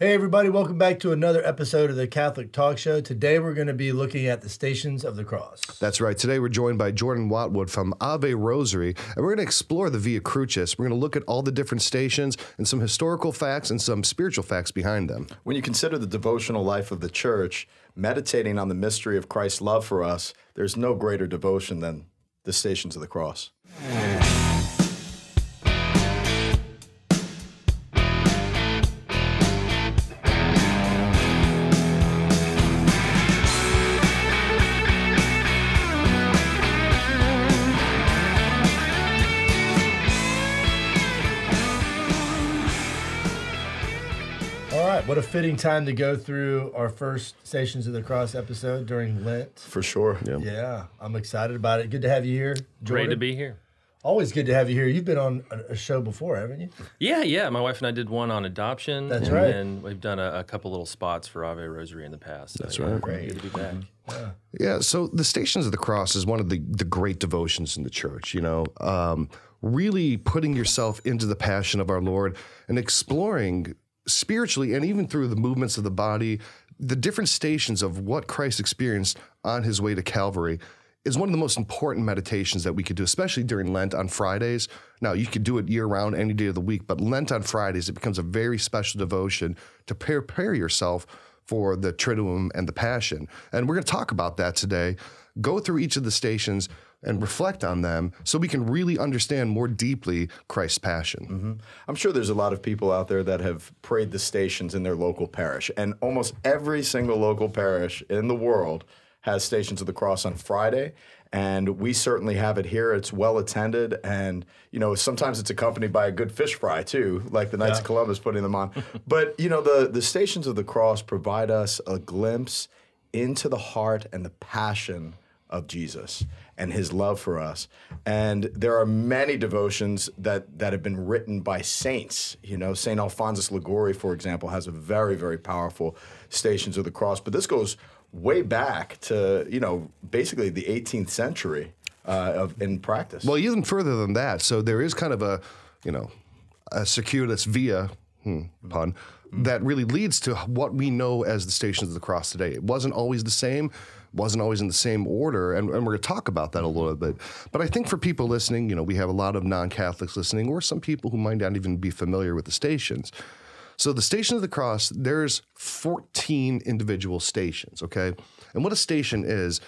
Hey everybody, welcome back to another episode of the Catholic Talk Show. Today we're going to be looking at the Stations of the Cross. That's right. Today we're joined by Jordan Watwood from Ave Rosary, and we're going to explore the Via Crucis. We're going to look at all the different stations and some historical facts and some spiritual facts behind them. When you consider the devotional life of the Church, meditating on the mystery of Christ's love for us, there's no greater devotion than the Stations of the Cross. What a fitting time to go through our first Stations of the Cross episode during Lent. For sure. Yeah, I'm excited about it. Good to have you here, Jordan. Great to be here. Always good to have you here. You've been on a show before, haven't you? Yeah. My wife and I did one on adoption. That's right. And we've done a couple little spots for Ave Rosary in the past. So that's right. Great. Good to be back. Yeah, so the Stations of the Cross is one of the great devotions in the Church, you know. Really putting yourself into the passion of our Lord and exploring spiritually and even through the movements of the body, the different stations of what Christ experienced on his way to Calvary is one of the most important meditations that we could do, especially during Lent on Fridays. Now, you could do it year-round any day of the week, but Lent on Fridays, it becomes a very special devotion to prepare yourself for the Triduum and the Passion. And we're going to talk about that today, go through each of the stations and reflect on them so we can really understand more deeply Christ's passion. I'm sure there's a lot of people out there that have prayed the stations in their local parish, and almost every single local parish in the world has Stations of the Cross on Friday, and we certainly have it here. It's well attended, and you know, sometimes it's accompanied by a good fish fry too, like the Knights of Columbus putting them on. But you know, the Stations of the Cross provide us a glimpse into the heart and the passion of Jesus and his love for us. And there are many devotions that have been written by saints. You know, St. Alphonsus Liguori, for example, has a very, very powerful Stations of the Cross. But this goes way back to, you know, basically the 18th century in practice. Well, even further than that. So there is kind of a, you know, a circuitous via, pun, that really leads to what we know as the Stations of the Cross today. It wasn't always the same, wasn't always in the same order, and we're going to talk about that a little bit. But I think for people listening, you know, we have a lot of non-Catholics listening, or some people who might not even be familiar with the stations. So the Station of the Cross, there's 14 individual stations, okay? And what a station is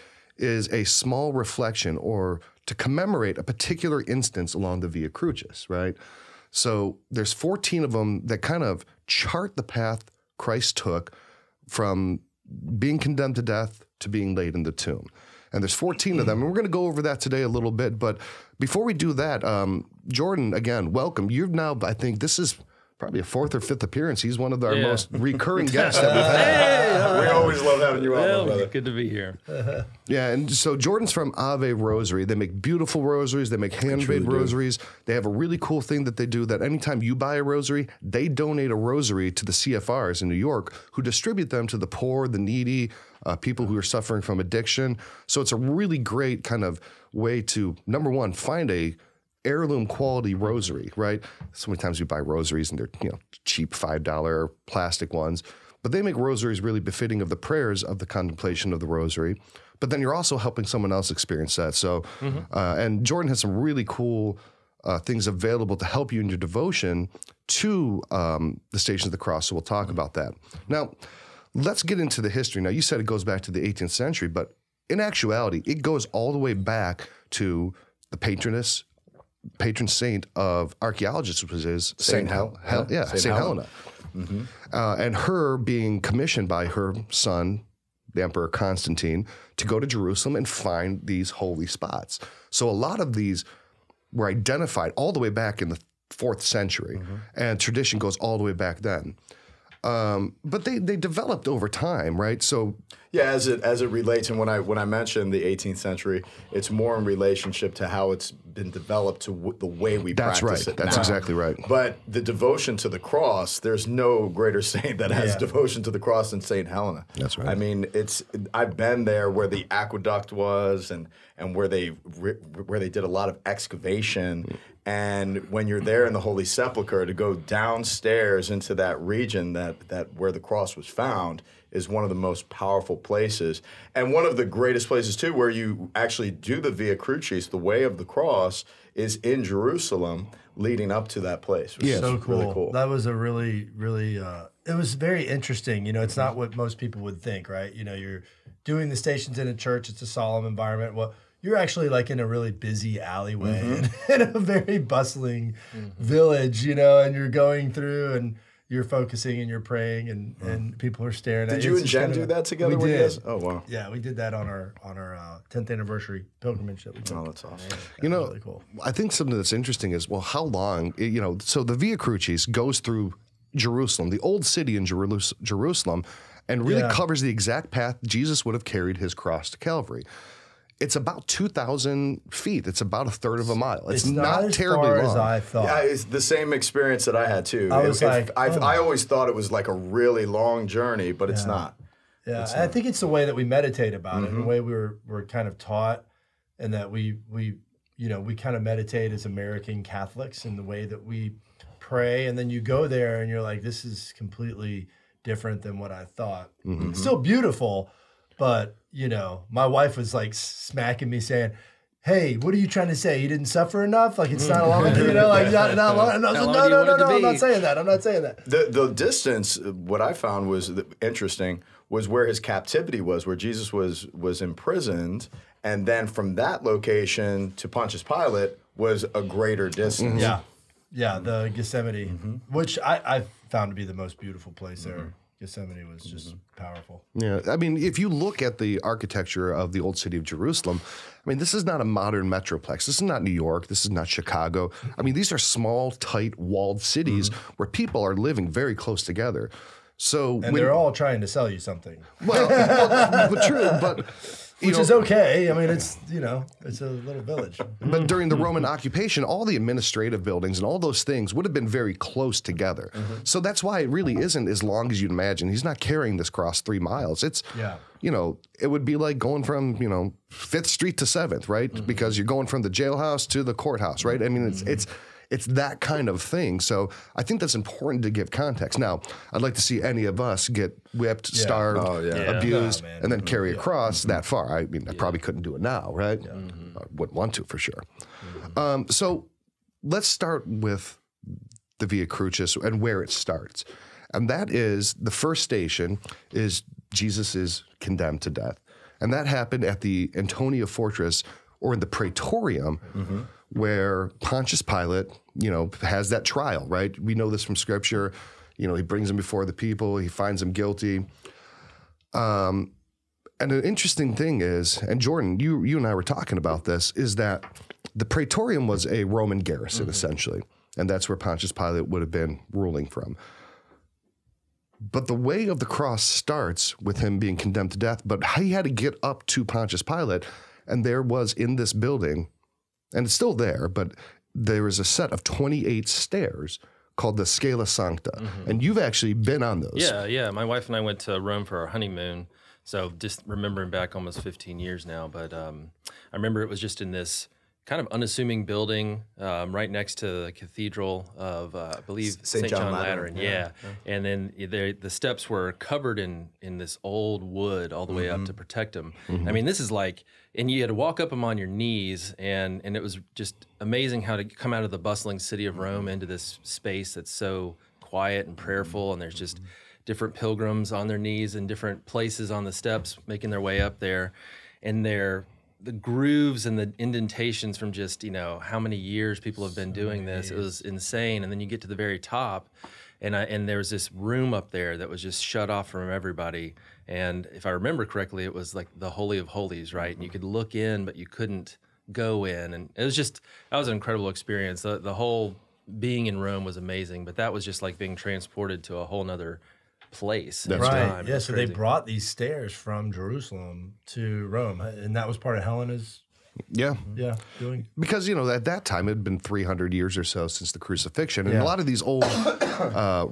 a small reflection or to commemorate a particular instance along the Via Crucis, right? So there's 14 of them that kind of chart the path Christ took from being condemned to death to being laid in the tomb. And there's 14 of them, and we're going to go over that today a little bit. But before we do that, Jordan, again, welcome. You've now, I think this is probably a fourth or fifth appearance. He's one of our most recurring guests that we've had. We always love having you on, brother. Good to be here. Yeah, and so Jordan's from Ave Rosary. They make beautiful rosaries. They make handmade rosaries. They have a really cool thing that they do that anytime you buy a rosary, they donate a rosary to the CFRs in New York who distribute them to the poor, the needy, people who are suffering from addiction. So it's a really great kind of way to, number one, find a heirloom quality rosary, right? So many times you buy rosaries and they're, you know, cheap $5 plastic ones, but they make rosaries really befitting of the prayers of the contemplation of the rosary. But then you're also helping someone else experience that. So, and Jordan has some really cool things available to help you in your devotion to the Stations of the Cross. So we'll talk about that. Now, let's get into the history. Now, you said it goes back to the 18th century, but in actuality, it goes all the way back to the patron saint of archaeologists, which is Saint Helena. And her being commissioned by her son, the Emperor Constantine, to go to Jerusalem and find these holy spots. So a lot of these were identified all the way back in the 4th century, and tradition goes all the way back then. But they developed over time, right? So yeah, as it relates, and when I mentioned the 18th century, it's more in relationship to how it's been developed to the way we practice it now. That's exactly right. But the devotion to the cross, there's no greater saint that has devotion to the cross than St. Helena. That's right. I mean, I've been there where the aqueduct was, and where they did a lot of excavation. And when you're there in the Holy Sepulcher, to go downstairs into that region that where the cross was found is one of the most powerful places. And one of the greatest places, too, where you actually do the Via Crucis, the way of the cross, is in Jerusalem leading up to that place. Yeah, so cool. Really cool. That was a really, really, it was very interesting. You know, it's not what most people would think, right? You know, you're doing the stations in a church. It's a solemn environment. Well, you're actually like in a really busy alleyway in a very bustling village, you know, and you're going through and you're focusing and you're praying and people are staring at you. Did you and Jen do that together? We did. Oh, wow. Yeah, we did that on our 10th anniversary pilgrimage that we did. Oh, that's awesome. Yeah, that you know, really cool. I think something that's interesting is, well, how long, you know, so the Via Crucis goes through Jerusalem, the old city in Jerusalem, and really covers the exact path Jesus would have carried his cross to Calvary. It's about 2,000 feet. It's about a third of a mile. It's not terribly long. As far as I thought. Yeah, it's the same experience that I had, too. I was like, I always thought it was like a really long journey, but it's not. Yeah, I think it's the way that we meditate about it, the way we're kind of taught, and that we kind of meditate as American Catholics in the way that we pray, and then you go there and you're like, this is completely different than what I thought. It's still beautiful, but you know, my wife was like smacking me saying, hey, what are you trying to say? You didn't suffer enough? Like, it's not long, you know, like not long. And I was like, no, I'm not saying that. I'm not saying that. The distance, what I found was interesting, was where his captivity was, where Jesus was imprisoned. And then from that location to Pontius Pilate was a greater distance. Yeah. Yeah, the Gethsemane, which I found to be the most beautiful place there. Gethsemane was just powerful. Yeah, I mean, if you look at the architecture of the old city of Jerusalem, I mean, this is not a modern metroplex. This is not New York. This is not Chicago. I mean, these are small, tight, walled cities where people are living very close together. So they're all trying to sell you something. Well, but true, but... Which is okay. I mean, it's, you know, it's a little village. But during the Roman occupation, all the administrative buildings and all those things would have been very close together. So that's why it really isn't as long as you'd imagine. He's not carrying this cross 3 miles. It's, you know, it would be like going from, you know, 5th Street to 7th, right? Because you're going from the jailhouse to the courthouse, right? I mean, it's that kind of thing. So I think that's important to give context. Now, I'd like to see any of us get whipped, starved, abused, and then carry a cross that far. I mean, I probably couldn't do it now, right? Yeah. I wouldn't want to, for sure. So let's start with the Via Crucis and where it starts. And that is, the first station is Jesus is condemned to death. And that happened at the Antonia Fortress, or in the Praetorium, where Pontius Pilate, you know, has that trial, right? We know this from Scripture. You know, he brings him before the people. He finds him guilty. And an interesting thing is, and Jordan, you and I were talking about this, is that the Praetorium was a Roman garrison, essentially, and that's where Pontius Pilate would have been ruling from. But the way of the cross starts with him being condemned to death, but he had to get up to Pontius Pilate, and there was in this building, and it's still there, but there is a set of 28 stairs called the Scala Sancta. And you've actually been on those. Yeah, yeah. My wife and I went to Rome for our honeymoon. So just remembering back almost 15 years now. But I remember it was just in this kind of unassuming building right next to the cathedral of, I believe, St. John Lateran. Yeah. And then the steps were covered in this old wood all the way up to protect them. I mean, this is like... And you had to walk up them on your knees, and it was just amazing how to come out of the bustling city of Rome into this space that's so quiet and prayerful, and there's just different pilgrims on their knees in different places on the steps making their way up there. And the grooves and the indentations from just, you know, how many years people have been doing this. It was insane. And then you get to the very top, and there was this room up there that was just shut off from everybody. And if I remember correctly, it was like the Holy of Holies, right? And you could look in, but you couldn't go in. And it was just, that was an incredible experience. The whole being in Rome was amazing, but that was just like being transported to a whole nother place. That's right. Yeah, so they brought these stairs from Jerusalem to Rome, and that was part of Helena's... Yeah. Yeah. Because, you know, at that time, it had been 300 years or so since the crucifixion. And a lot of these old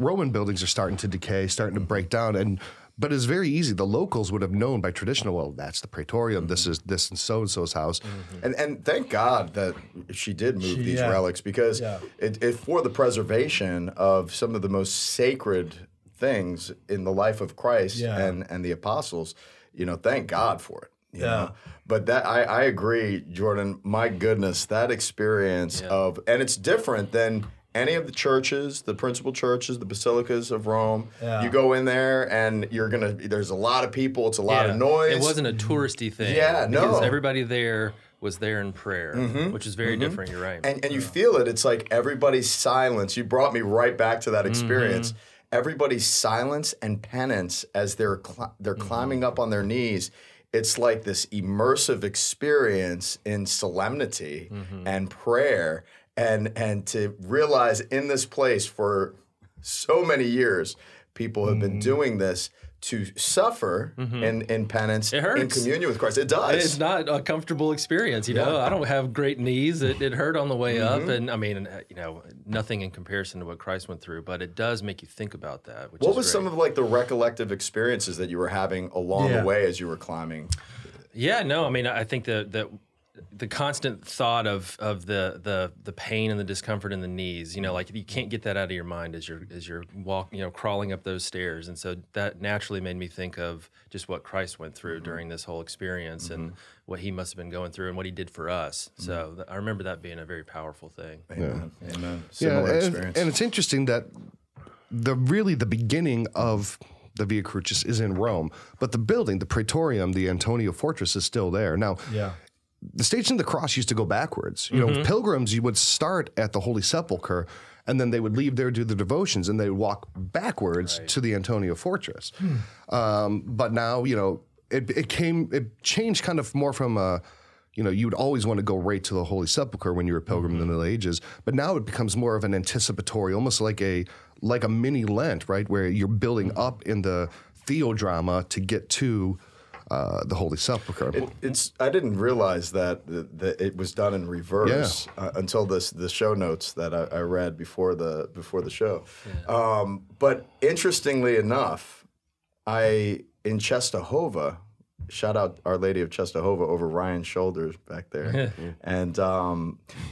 Roman buildings are starting to decay, starting to break down. And But it's very easy. The locals would have known by traditional, well, that's the Praetorium, this is this and so-and-so's house. And thank God that she did move these relics, because it for the preservation of some of the most sacred things in the life of Christ and the apostles, you know, thank God for it. You know? But that I agree, Jordan, my goodness, that experience of, and it's different than any of the churches, the principal churches, the basilicas of Rome. You go in there and you're gonna, there's a lot of people, it's a lot of noise. It wasn't a touristy thing. Yeah, no. Everybody there was there in prayer, which is very different, you're right. And you feel it, it's like everybody's silence. You brought me right back to that experience. Everybody's silence and penance as they're climbing up on their knees. It's like this immersive experience in solemnity and prayer, and to realize in this place for so many years, people have been doing this to suffer in penance, in communion with Christ. It does. It's not a comfortable experience, you know. I don't have great knees. It hurt on the way up, and I mean, you know, nothing in comparison to what Christ went through, but it does make you think about that. Which what was great. Some of like the recollective experiences that you were having along the way as you were climbing? Yeah, no, I mean, I think that the constant thought of the pain and the discomfort in the knees, you know, like you can't get that out of your mind as you're walking, you know, crawling up those stairs. And so that naturally made me think of just what Christ went through during this whole experience and what he must have been going through and what he did for us. So I remember that being a very powerful thing. Amen. Yeah. Amen. Similar experience. And it's interesting that really the beginning of the Via Crucis is in Rome, but the building, the Praetorium, the Antonia Fortress is still there. Now, the Stations of the Cross used to go backwards. You know, pilgrims, you would start at the Holy Sepulcher, and then they would leave there, do the devotions, and they would walk backwards to the Antonia Fortress. But now, you know, it changed kind of more from a, you know, you would always want to go right to the Holy Sepulcher when you were a pilgrim in the Middle Ages, but now it becomes more of an anticipatory, almost like a mini Lent, right, where you're building up in the theodrama to get to the Holy Sepulchre. I didn't realize that it was done in reverse until the show notes that I read before the show. Yeah. But interestingly enough, in Częstochowa, shout out Our Lady of Częstochowa over Ryan's shoulders back there, and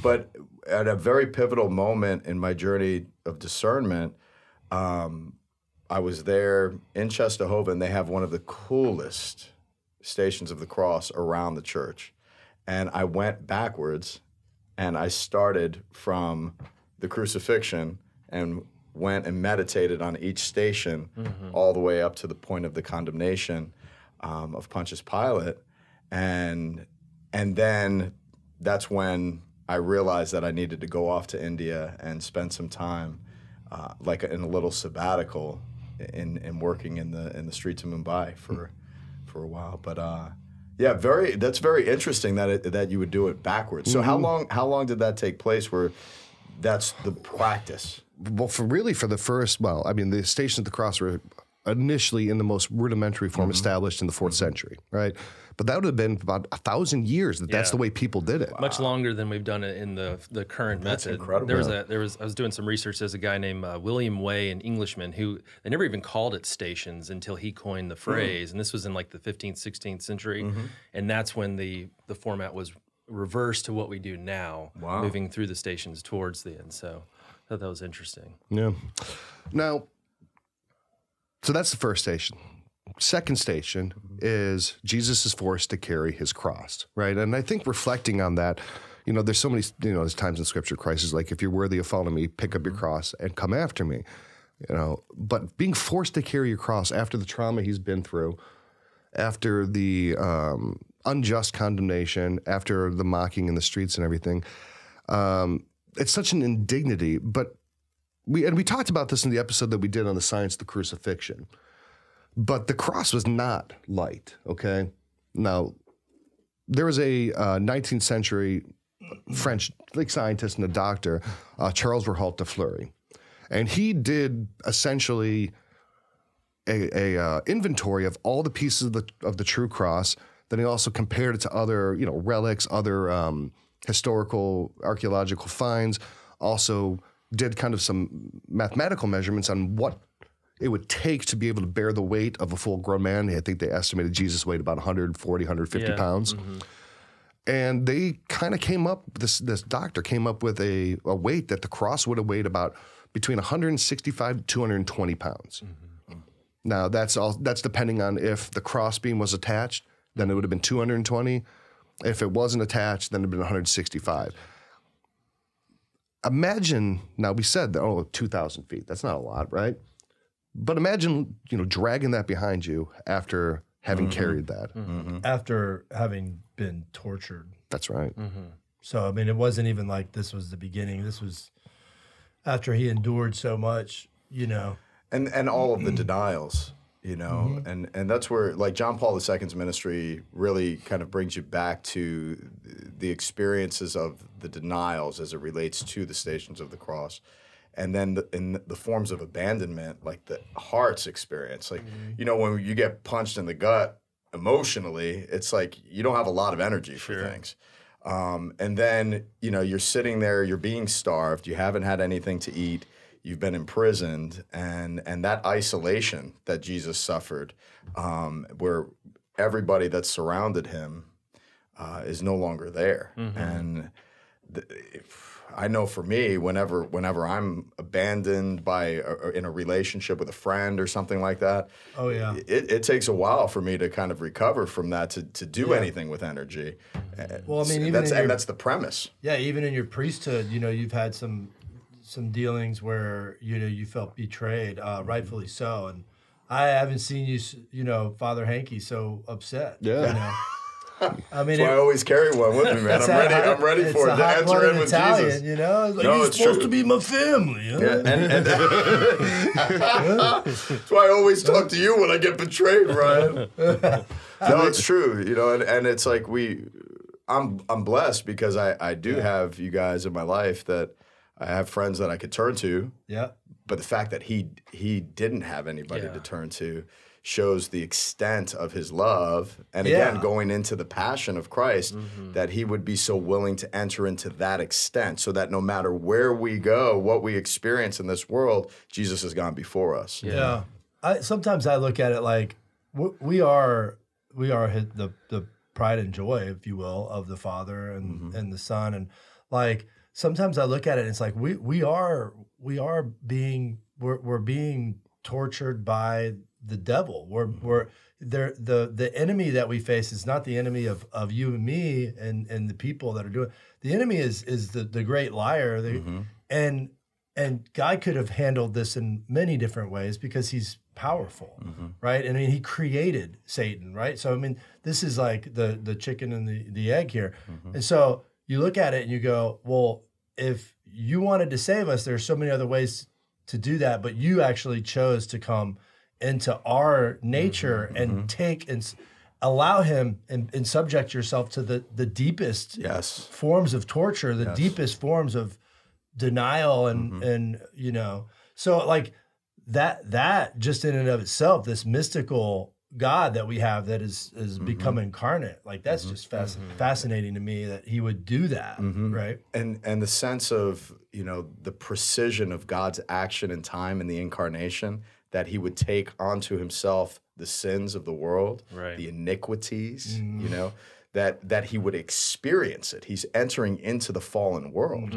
but at a very pivotal moment in my journey of discernment. I was there in Częstochowa, and they have one of the coolest Stations of the Cross around the church. And I went backwards, and I started from the crucifixion and went and meditated on each station all the way up to the point of the condemnation of Pontius Pilate. And then that's when I realized that I needed to go off to India and spend some time like in a little sabbatical in working in the streets of Mumbai for a while. But yeah, that's very interesting that you would do it backwards. So how long did that take place where that's the practice? Well, I mean the Stations of the Cross were initially in the most rudimentary form established in the 4th century, right? But that would have been about 1,000 years that's the way people did it. Wow. Much longer than we've done it in the current method. That's incredible. I was doing some research. There's a guy named William Way, an Englishman, who they never even called it stations until he coined the phrase. And this was in like the 15th, 16th century. And that's when the format was reversed to what we do now, moving through the stations towards the end. So I thought that was interesting. Yeah. Now, so that's the first station. Second station is Jesus is forced to carry his cross, right? And I think reflecting on that, you know, there's so many, you know, there's times in Scripture Christ is like, if you're worthy of following me, pick up your cross and come after me, you know. But being forced to carry your cross after the trauma he's been through, after the unjust condemnation, after the mocking in the streets and everything, it's such an indignity. But we talked about this in the episode that we did on the science of the crucifixion. But the cross was not light, okay? Now, there was a 19th century French scientist and a doctor, Charles Verhault de Fleury, and he did essentially a inventory of all the pieces of the true cross. Then he also compared it to other, you know, relics, other historical, archaeological finds, also did kind of some mathematical measurements on what it would take to be able to bear the weight of a full-grown man. I think they estimated Jesus weighed about 140, 150 pounds. Mm-hmm. And they kind of came up, this doctor came up with a weight that the cross would have weighed about between 165 to 220 pounds. Mm-hmm. Now, that's depending on if the cross beam was attached, then it would have been 220. If it wasn't attached, then it would have been 165. Imagine, now we said that, 2,000 feet, that's not a lot, right? But imagine, dragging that behind you after having carried that. Mm-hmm. After having been tortured. That's right. Mm-hmm. So, I mean, it wasn't even like this was the beginning. This was after he endured so much, And all of the denials, Mm-hmm. And that's where, like, John Paul II's ministry really kind of brings you back to the experiences of the denials as it relates to the Stations of the Cross. And then in the forms of abandonment, like the heart's experience. Like, when you get punched in the gut emotionally, it's like you don't have a lot of energy for things. And then, you're sitting there, you're being starved, you haven't had anything to eat, you've been imprisoned, and that isolation that Jesus suffered, where everybody that surrounded him is no longer there. Mm-hmm. And I know for me, whenever I'm abandoned in a relationship with a friend or something like that, it takes a while for me to kind of recover from that to do anything with energy. Well, I mean, that's the premise. Yeah, even in your priesthood, you've had some dealings where you felt betrayed, rightfully so, and I haven't seen you, Father Hanky, so upset. Yeah. I mean, I always carry one with me, man. I'm ready for it to enter in with Italian, Jesus. Like, you're supposed to be my family. Huh? Yeah, and that's why I always talk to you when I get betrayed, Ryan. No, it's true. And it's like I'm blessed because I do have you guys in my life that I have friends that I could turn to. Yeah. But the fact that he didn't have anybody to turn to shows the extent of his love, and again, going into the passion of Christ, that he would be so willing to enter into that extent, so that no matter where we go, what we experience in this world, Jesus has gone before us. Yeah. Sometimes I look at it like we are the pride and joy, if you will, of the Father and, and the Son, and like sometimes I look at it and it's like we're being tortured by the devil. We're there. The enemy that we face is not the enemy of you and me and the people that are doing. The enemy is the great liar. And God could have handled this in many different ways because he's powerful, right? I mean, he created Satan, right? So I mean, this is like the chicken and the egg here. And so you look at it and you go, well, if you wanted to save us, there's so many other ways to do that, but you actually chose to come into our nature and take and allow him and subject yourself to the deepest forms of torture, the deepest forms of denial and so like that just in and of itself, this mystical God that we have that is become incarnate, like that's just fascinating to me that he would do that, right? And the sense of, the precision of God's action in time and the incarnation, that he would take onto himself the sins of the world, the iniquities, that he would experience it. He's entering into the fallen world,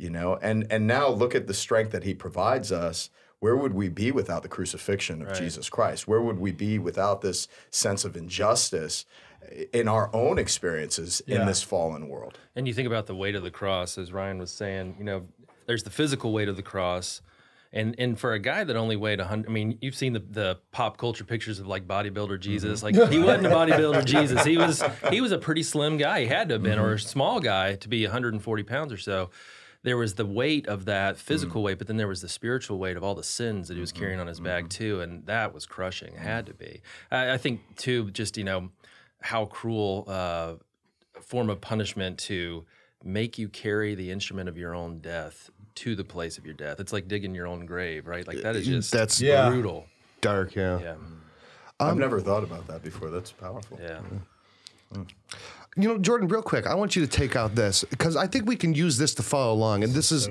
and now look at the strength that he provides us. Where would we be without the crucifixion of Jesus Christ? Where would we be without this sense of injustice in our own experiences in this fallen world? And you think about the weight of the cross, as Ryan was saying, there's the physical weight of the cross. And for a guy that only weighed 100, I mean, you've seen the pop culture pictures of like bodybuilder Jesus. Like he wasn't a bodybuilder Jesus. He was a pretty slim guy. He had to have been, or a small guy to be 140 pounds or so. There was the weight of that physical weight, but then there was the spiritual weight of all the sins that he was carrying on his back too, and that was crushing. It had to be. I think too, just how cruel form of punishment to make you carry the instrument of your own death to the place of your death. It's like digging your own grave, right? Like that is just brutal. Dark, I've never thought about that before. That's powerful. Yeah. You know, Jordan, real quick, I want you to take out this because I think we can use this to follow along. And this is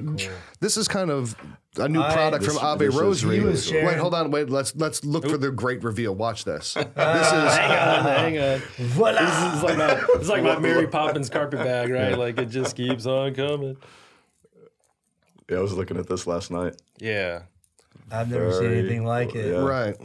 kind of a new product from Ave Rosary. Wait, hold on. Wait, let's look for the great reveal. Watch this. Hang on. Voila. This is like my Mary Poppins carpet bag, right? Yeah. Like it just keeps on coming. Yeah, I was looking at this last night. Yeah. I've never seen anything like it. Yeah. Right.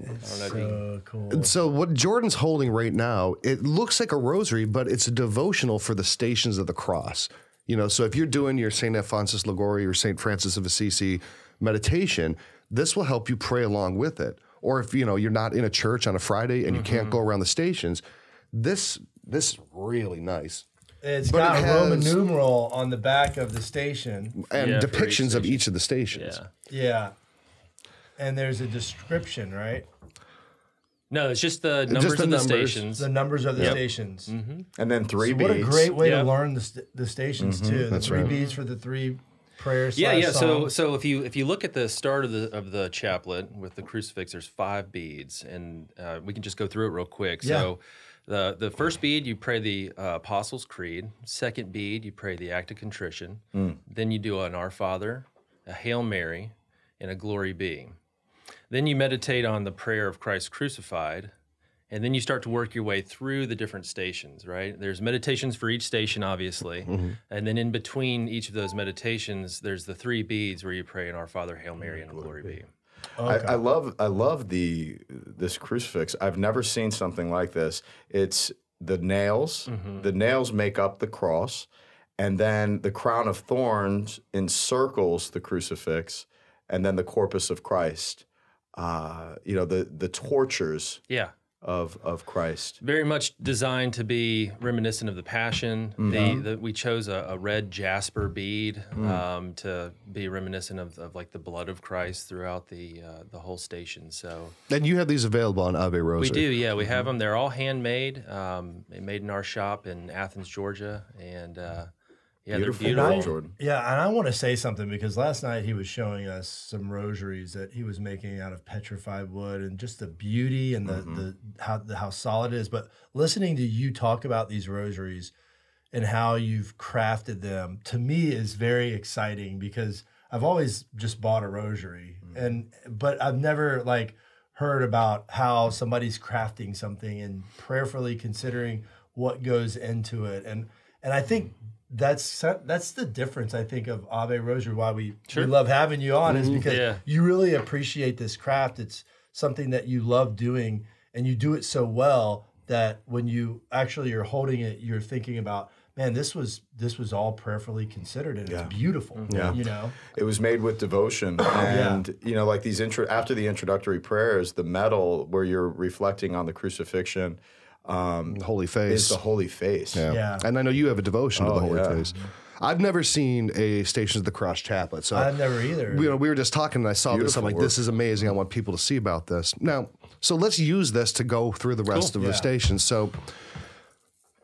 It's so cool. So what Jordan's holding right now, it looks like a rosary, but it's a devotional for the Stations of the Cross. You know, so if you're doing your Saint Alphonsus Liguori or Saint Francis of Assisi meditation, this will help you pray along with it. Or if, you know, you're not in a church on a Friday and you can't go around the stations, this is really nice. It's got a Roman numeral on the back of the station. And depictions of each of the stations. Yeah. Yeah. And there's a description, right? No, it's just the numbers of the stations. The numbers of the stations. Mm-hmm. And then three beads. So what a great way to learn the stations, too. The three beads for the three prayers. Yeah, yeah. So if you look at the start of the chaplet with the crucifix, there's 5 beads. And we can just go through it real quick. Yeah. So the first bead, you pray the Apostles' Creed. Second bead, you pray the Act of Contrition. Then you do an Our Father, a Hail Mary, and a Glory Be. Then you meditate on the prayer of Christ crucified, and then you start to work your way through the different stations, right? There's meditations for each station, obviously, and then in between each of those meditations, there's the 3 beads where you pray in Our Father, Hail Mary, and Glory Be. Okay. I love this crucifix. I've never seen something like this. It's the nails. The nails make up the cross, and then the crown of thorns encircles the crucifix, and then the corpus of Christ. You know, the tortures of Christ. Very much designed to be reminiscent of the Passion. We chose a red jasper bead to be reminiscent of like the blood of Christ throughout the whole station. So then you have these available on Ave Rosary. We do, yeah. We have them. They're all handmade. Made in our shop in Athens, Georgia, and yeah, beautiful. They're beautiful. Jordan. Yeah, and I want to say something because last night he was showing us some rosaries that he was making out of petrified wood, and just the beauty and how solid it is. But listening to you talk about these rosaries and how you've crafted them, to me, is very exciting because I've always just bought a rosary, but I've never like heard about how somebody's crafting something and prayerfully considering what goes into it, and I think. That's the difference, I think, of Ave Rosary, why we love having you on, is because you really appreciate this craft. It's something that you love doing, and you do it so well that when you actually are holding it, you're thinking about, man, this was all prayerfully considered, and it's beautiful. You know, it was made with devotion, and you know, like these after the introductory prayers, the medal where you're reflecting on the crucifixion. Holy Face. It's the Holy Face. Yeah. And I know you have a devotion to the Holy Face. I've never seen a Stations of the Cross chaplet. So I've never either. You know, we were just talking, and I saw this. I'm like, this is amazing. I want people to see about this. Now, so let's use this to go through the rest of the stations. So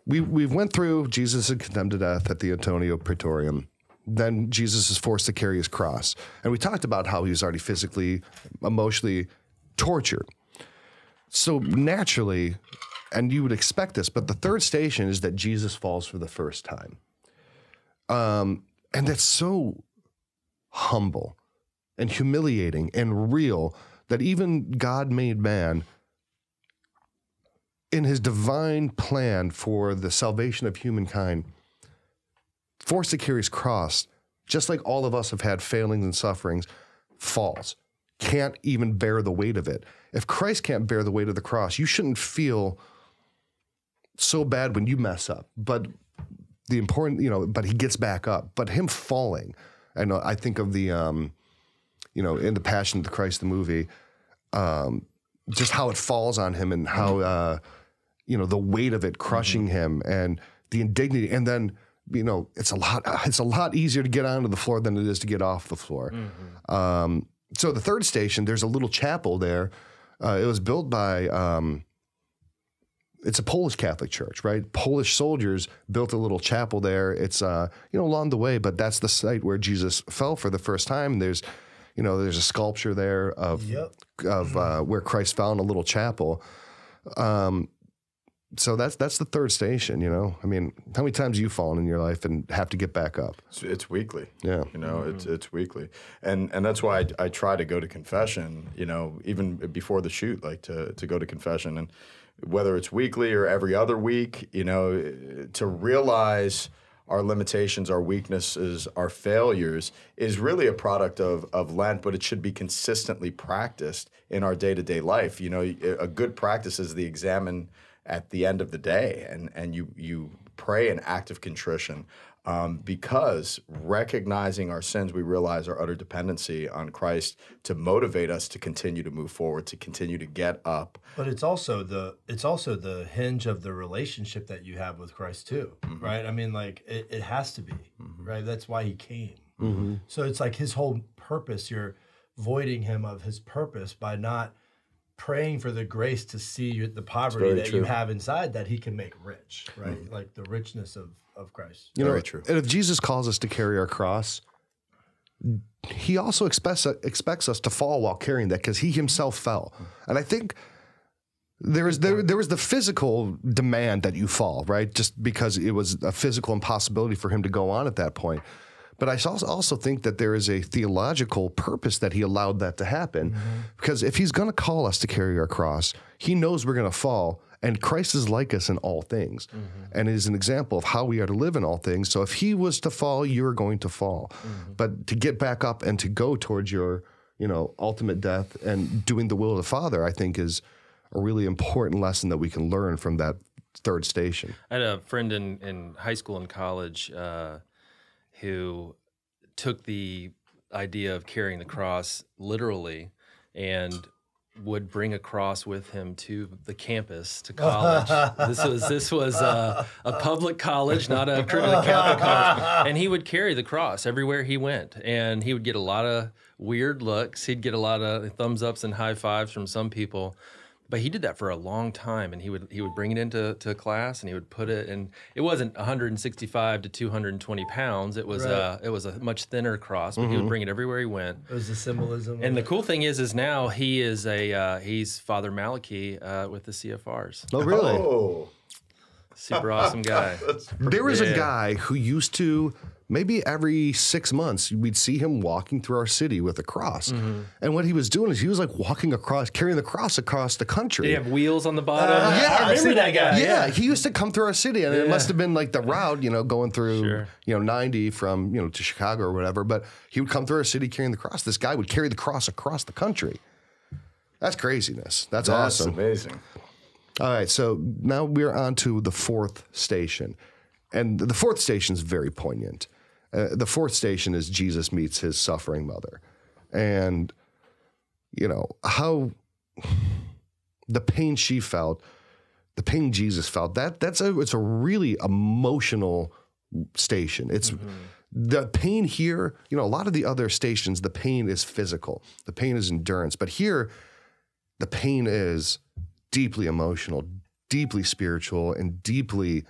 we went through Jesus is condemned to death at the Antonia Praetorium. Then Jesus is forced to carry his cross. And we talked about how he was already physically, emotionally tortured. So naturally... And you would expect this, but the third station is that Jesus falls for the first time. And that's so humble and humiliating and real that even God made man in his divine plan for the salvation of humankind, forced to carry his cross, just like all of us have had failings and sufferings, falls, can't even bear the weight of it. If Christ can't bear the weight of the cross, you shouldn't feel... so bad when you mess up, but the important, you know, but he gets back up, but him falling, I know, I think of the, you know, in the Passion of the Christ, the movie, just how it falls on him and how, you know, the weight of it crushing him and the indignity. And then, you know, it's a lot easier to get onto the floor than it is to get off the floor. So the third station, there's a little chapel there. It was built by, it's a Polish Catholic church, right? Polish soldiers built a little chapel there. It's, you know, along the way, but that's the site where Jesus fell for the first time. There's, you know, there's a sculpture there of where Christ fell in a little chapel. So that's the third station, you know. I mean, how many times have you fallen in your life and have to get back up? It's weekly. Yeah. You know, it's weekly. And that's why I try to go to confession, you know, even before the shoot, like to go to confession. And whether it's weekly or every other week, you know, to realize our limitations, our weaknesses, our failures is really a product of Lent, but it should be consistently practiced in our day-to-day life. You know, a good practice is the examine at the end of the day, and you pray an act of contrition, because recognizing our sins, we realize our utter dependency on Christ to motivate us to continue to move forward, to continue to get up. But it's also the hinge of the relationship that you have with Christ too, mm-hmm. right? I mean, like it has to be, mm-hmm. right? That's why he came. Mm-hmm. So it's like his whole purpose. You're voiding him of his purpose by not praying for the grace to see the poverty that you have inside that he can make rich, right? Mm-hmm. Like the richness of Christ. You know, very true. And if Jesus calls us to carry our cross, he also expects us to fall while carrying that, because he himself fell. And I think there was the physical demand that you fall, right? Just because it was a physical impossibility for him to go on at that point. But I also think that there is a theological purpose that he allowed that to happen, mm-hmm. because if he's going to call us to carry our cross, he knows we're going to fall, and Christ is like us in all things, mm-hmm. and is an example of how we are to live in all things. So if he was to fall, you're going to fall, mm-hmm. but to get back up and to go towards your, you know, ultimate death and doing the will of the Father, I think is a really important lesson that we can learn from that third station. I had a friend in high school and college, who took the idea of carrying the cross literally and would bring a cross with him to the campus, to college. This was a public college, not a Catholic college. And he would carry the cross everywhere he went. And he would get a lot of weird looks. He'd get a lot of thumbs ups and high fives from some people. But he did that for a long time, and he would bring it into class, and he would put it, and it wasn't 165 to 220 pounds. It was it was a much thinner cross, but mm-hmm. he would bring it everywhere he went. It was the symbolism. And the cool thing is now he is he's Father Maliki with the CFRs. Oh, really? Oh. Super awesome guy. There was a guy who used to. Maybe every 6 months, we'd see him walking through our city with a cross. Mm-hmm. And what he was doing is he was like walking across, carrying the cross across the country. Did he have wheels on the bottom? Yeah, I remember that guy. Yeah, he used to come through our city, and it must have been like the route, you know, going through, sure. you know, 90 from, you know, to Chicago or whatever. But he would come through our city carrying the cross. This guy would carry the cross across the country. That's craziness. That's awesome. That's amazing. All right, so now we're on to the fourth station. And the fourth station is very poignant. The fourth station is Jesus meets his suffering mother, and you know how the pain she felt, the pain Jesus felt. It's a really emotional station. It's mm-hmm. the pain here. You know, a lot of the other stations, the pain is physical, the pain is endurance, but here, the pain is deeply emotional, deeply spiritual, and deeply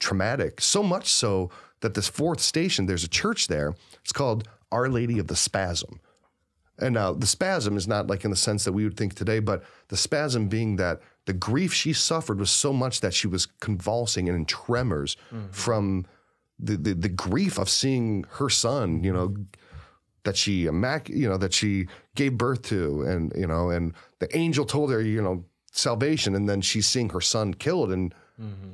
traumatic. So much so that this fourth station, there's a church there. It's called Our Lady of the Spasm. And now the spasm is not like in the sense that we would think today, but the spasm being that the grief she suffered was so much that she was convulsing and in tremors mm-hmm. from the grief of seeing her son, you know, that she gave birth to, and you know, and the angel told her, you know, salvation, and then she's seeing her son killed, and mm-hmm.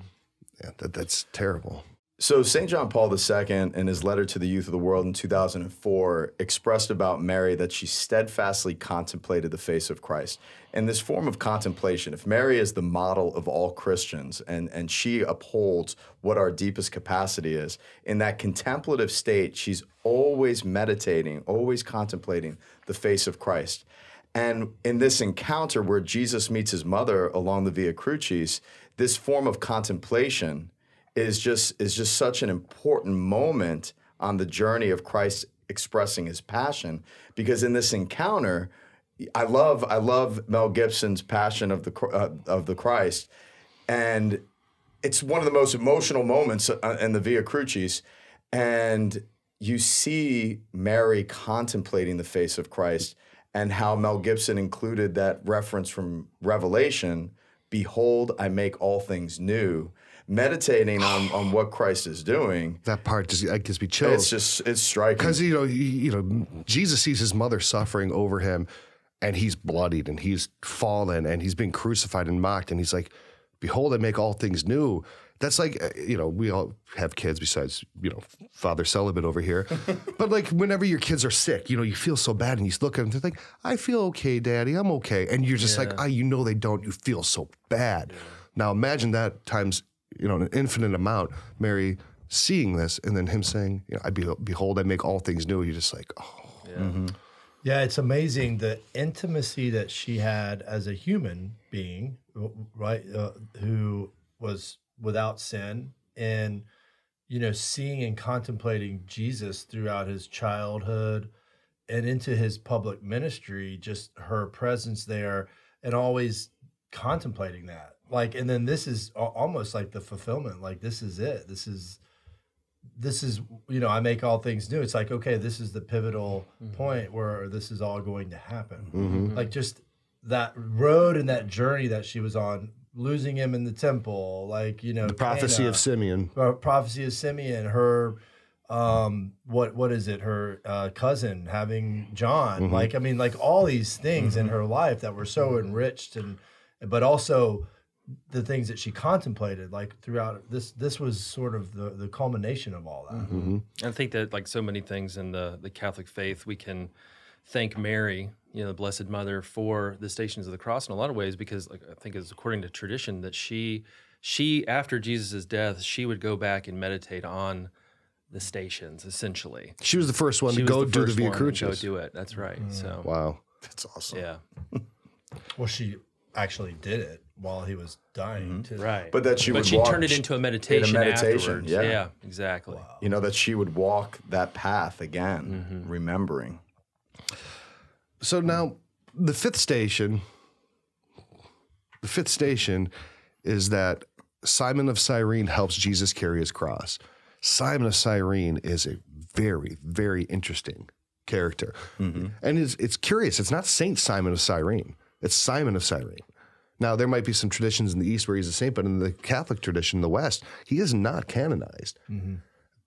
yeah, that's terrible. So St. John Paul II, in his letter to the youth of the world in 2004, expressed about Mary that she steadfastly contemplated the face of Christ. And this form of contemplation, if Mary is the model of all Christians and she upholds what our deepest capacity is, in that contemplative state, she's always meditating, always contemplating the face of Christ. And in this encounter where Jesus meets his mother along the Via Crucis, this form of contemplation is just such an important moment on the journey of Christ expressing his passion, because in this encounter, I love Mel Gibson's Passion of the Christ, and it's one of the most emotional moments in the Via Crucis, and you see Mary contemplating the face of Christ, and how Mel Gibson included that reference from Revelation. behold, I make all things new, meditating on what Christ is doing. That part just gives me chills. It's just, it's striking. Because, you know, Jesus sees his mother suffering over him, and he's bloodied, and he's fallen, and he's being crucified and mocked, and he's like, behold, I make all things new. That's like, you know, we all have kids besides, you know, Father Celibate over here. But like whenever your kids are sick, you know, you feel so bad and you look at them, they're like, I feel okay, Daddy, I'm okay. And you're just like, oh, you know they don't, you feel so bad. Yeah. Now imagine that times, you know, an infinite amount, Mary seeing this and then him saying, you know, behold, I make all things new. You're just like, oh. Yeah. Mm-hmm. Yeah, it's amazing the intimacy that she had as a human being, right, who was without sin, and, you know, seeing and contemplating Jesus throughout his childhood and into his public ministry, just her presence there and always contemplating that. Like, and then this is almost like the fulfillment, like this is it. This is, you know, I make all things new. It's like, okay, this is the pivotal point where this is all going to happen. Mm-hmm. Like just that road and that journey that she was on, losing him in the temple, like, you know. The prophecy of Simeon. Prophecy of Simeon, her, what is it? Her cousin having John. Mm-hmm. Like, I mean, like all these things in her life that were so enriched, and, but also the things that she contemplated, like throughout this was sort of the culmination of all that. Mm-hmm. I think that like so many things in the Catholic faith, we can thank Mary, you know, the Blessed Mother, for the Stations of the Cross in a lot of ways, because like, I think it's according to tradition that she after Jesus's death, she would go back and meditate on the Stations, essentially. She was the first one to go do the Via Crucis. Go do it. That's right. Mm. So wow, that's awesome. Yeah. Well, she actually did it while he was dying, too. Right? But that she turned it into a meditation. Afterwards. Yeah. Yeah, exactly. Wow. You know, that she would walk that path again, remembering. So now, the fifth station, is that Simon of Cyrene helps Jesus carry his cross. Simon of Cyrene is a very, very interesting character, and it's curious. It's not Saint Simon of Cyrene. It's Simon of Cyrene. Now, there might be some traditions in the East where he's a saint, but in the Catholic tradition in the West, he is not canonized. Mm-hmm.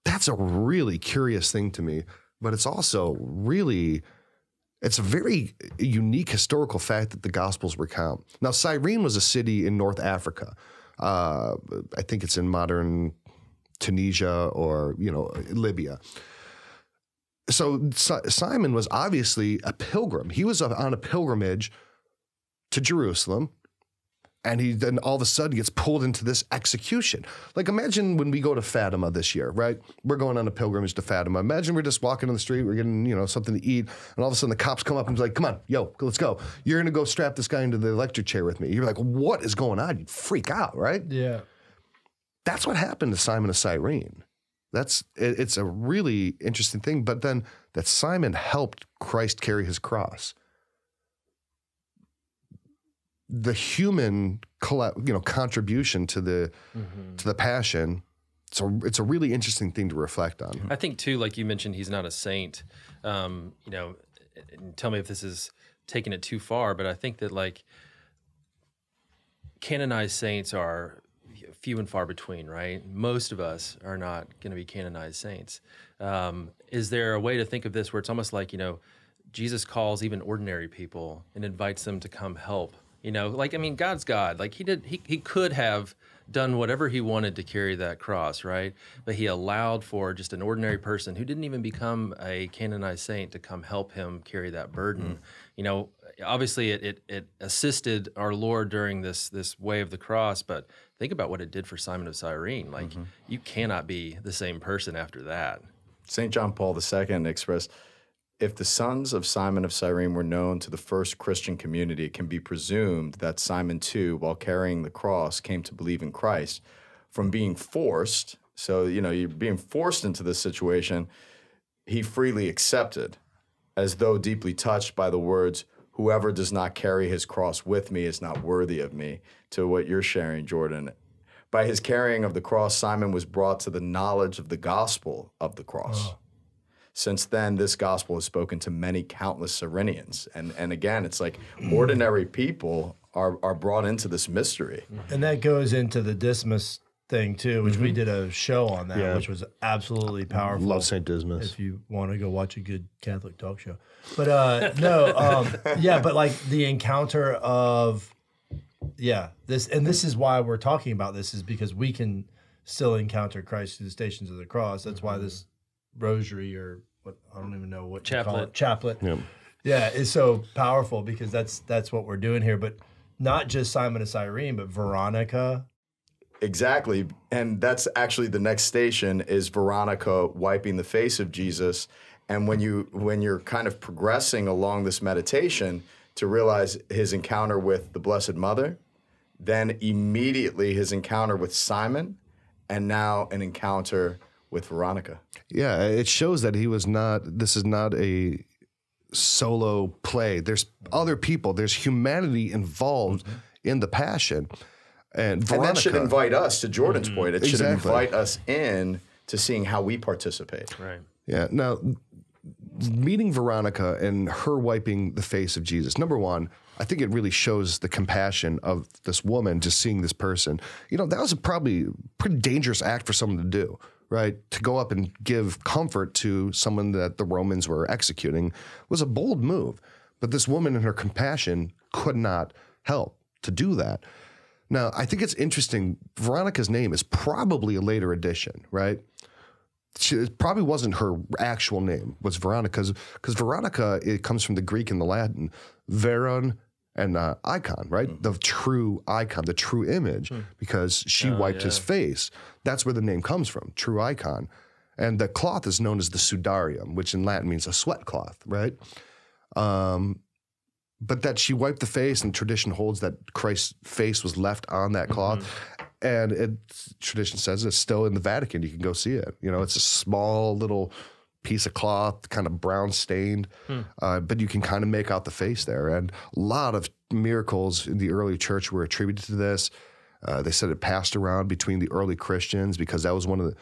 That's a really curious thing to me, but it's also really, it's a very unique historical fact that the Gospels recount. Now, Cyrene was a city in North Africa. I think it's in modern Tunisia or, you know, Libya. So Simon was obviously a pilgrim. He was on a pilgrimage to Jerusalem, and he then all of a sudden gets pulled into this execution. Like, imagine when we go to Fatima this year, right? We're going on a pilgrimage to Fatima. Imagine we're just walking on the street, we're getting, you know, something to eat, and all of a sudden the cops come up and be like, come on, yo, let's go. You're gonna go strap this guy into the electric chair with me. You're like, what is going on? You freak out, right? Yeah. That's what happened to Simon of Cyrene. It's a really interesting thing, but then that Simon helped Christ carry his cross. The human, you know, contribution to the passion, it's a really interesting thing to reflect on. I think too, like you mentioned, he's not a saint. You know, and tell me if this is taking it too far, but I think that like canonized saints are few and far between, right? Most of us are not going to be canonized saints. Is there a way to think of this where it's almost like, you know, Jesus calls even ordinary people and invites them to come help? You know, like, I mean, God's God. Like, he could have done whatever he wanted to carry that cross, right? But he allowed for just an ordinary person who didn't even become a canonized saint to come help him carry that burden. You know, obviously it assisted our Lord during this way of the cross, but think about what it did for Simon of Cyrene. Like, you cannot be the same person after that. St. John Paul II expressed, if the sons of Simon of Cyrene were known to the first Christian community, it can be presumed that Simon too, while carrying the cross, came to believe in Christ. From being forced, so, you know, you're being forced into this situation, he freely accepted, as though deeply touched by the words, whoever does not carry his cross with me is not worthy of me, to what you're sharing, Jordan. By his carrying of the cross, Simon was brought to the knowledge of the gospel of the cross. Oh. Since then, this gospel has spoken to many countless Cyrenians. And again, it's like ordinary people are brought into this mystery. And that goes into the Dismas thing too, which we did a show on that, which was absolutely powerful. Love St. Dismas. If you want to go watch a good Catholic talk show. But yeah, but like the encounter of, and this is why we're talking about this, is because we can still encounter Christ through the Stations of the Cross. That's why this rosary, or what, I don't even know what chaplet. You call it. Chaplet. Yep. Yeah, it's so powerful because that's what we're doing here. But not just Simon of Cyrene, but Veronica. Exactly. And that's actually the next station, is Veronica wiping the face of Jesus. And when you, when you're kind of progressing along this meditation to realize his encounter with the Blessed Mother, then immediately his encounter with Simon, and now an encounter with Veronica. Yeah, it shows that he was not, this is not a solo play. There's other people, there's humanity involved in the passion. And that should invite us, to Jordan's point, it should invite us in to seeing how we participate. Right. Yeah. Now, meeting Veronica and her wiping the face of Jesus, number one, I think it really shows the compassion of this woman just seeing this person. You know, that was a probably pretty dangerous act for someone to do, right? To go up and give comfort to someone that the Romans were executing was a bold move. But this woman in her compassion could not help to do that. Now, I think it's interesting, Veronica's name is probably a later addition, right? It probably wasn't her actual name, was Veronica's, because Veronica, it comes from the Greek and the Latin, veron and icon, right? The true icon, the true image, because she wiped his face. That's where the name comes from, true icon. And the cloth is known as the sudarium, which in Latin means a sweat cloth, right? But that she wiped the face, and tradition holds that Christ's face was left on that cloth. And it, tradition says it's still in the Vatican. You can go see it. You know, it's a small little piece of cloth, kind of brown stained, but you can kind of make out the face there. And a lot of miracles in the early church were attributed to this. They said it passed around between the early Christians because that was one of the,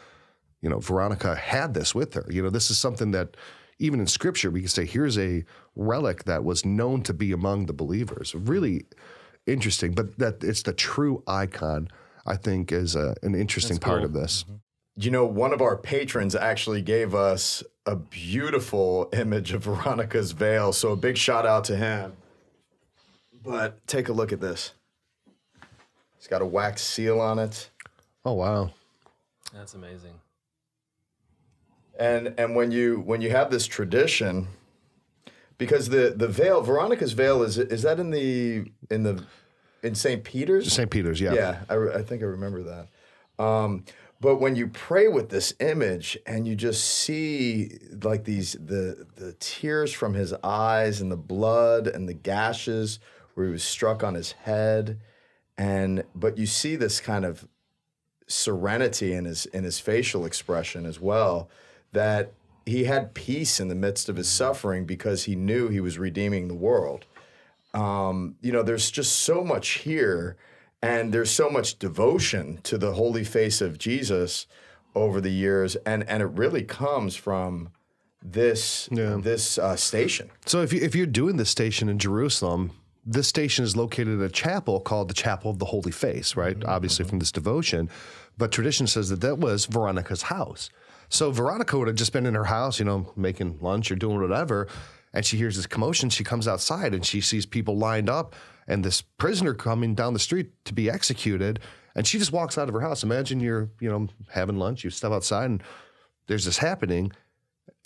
you know, Veronica had this with her. You know, this is something that, even in Scripture, we can say, here's a relic that was known to be among the believers. Really interesting, but that it's the true icon, I think, is an interesting part of this. You know, one of our patrons actually gave us a beautiful image of Veronica's veil, so a big shout out to him. But take a look at this. It's got a wax seal on it. Oh, wow. That's amazing. And when you have this tradition, because the veil, Veronica's veil, is that in St. Peter's? St. Peter's, yeah. Yeah, I think I remember that. But when you pray with this image and you just see like these the tears from his eyes and the blood and the gashes where he was struck on his head, but you see this kind of serenity in his facial expression as well. That he had peace in the midst of his suffering because he knew he was redeeming the world. You know, there's just so much here, and there's so much devotion to the holy face of Jesus over the years, and it really comes from this this station. So if you're doing this station in Jerusalem, this station is located at a chapel called the Chapel of the Holy Face, right? Obviously from this devotion, but tradition says that that was Veronica's house. So Veronica would have just been in her house, you know, making lunch or doing whatever, and she hears this commotion. She comes outside, and she sees people lined up and this prisoner coming down the street to be executed, and she just walks out of her house. Imagine you're, you know, having lunch. You step outside, and there's this happening.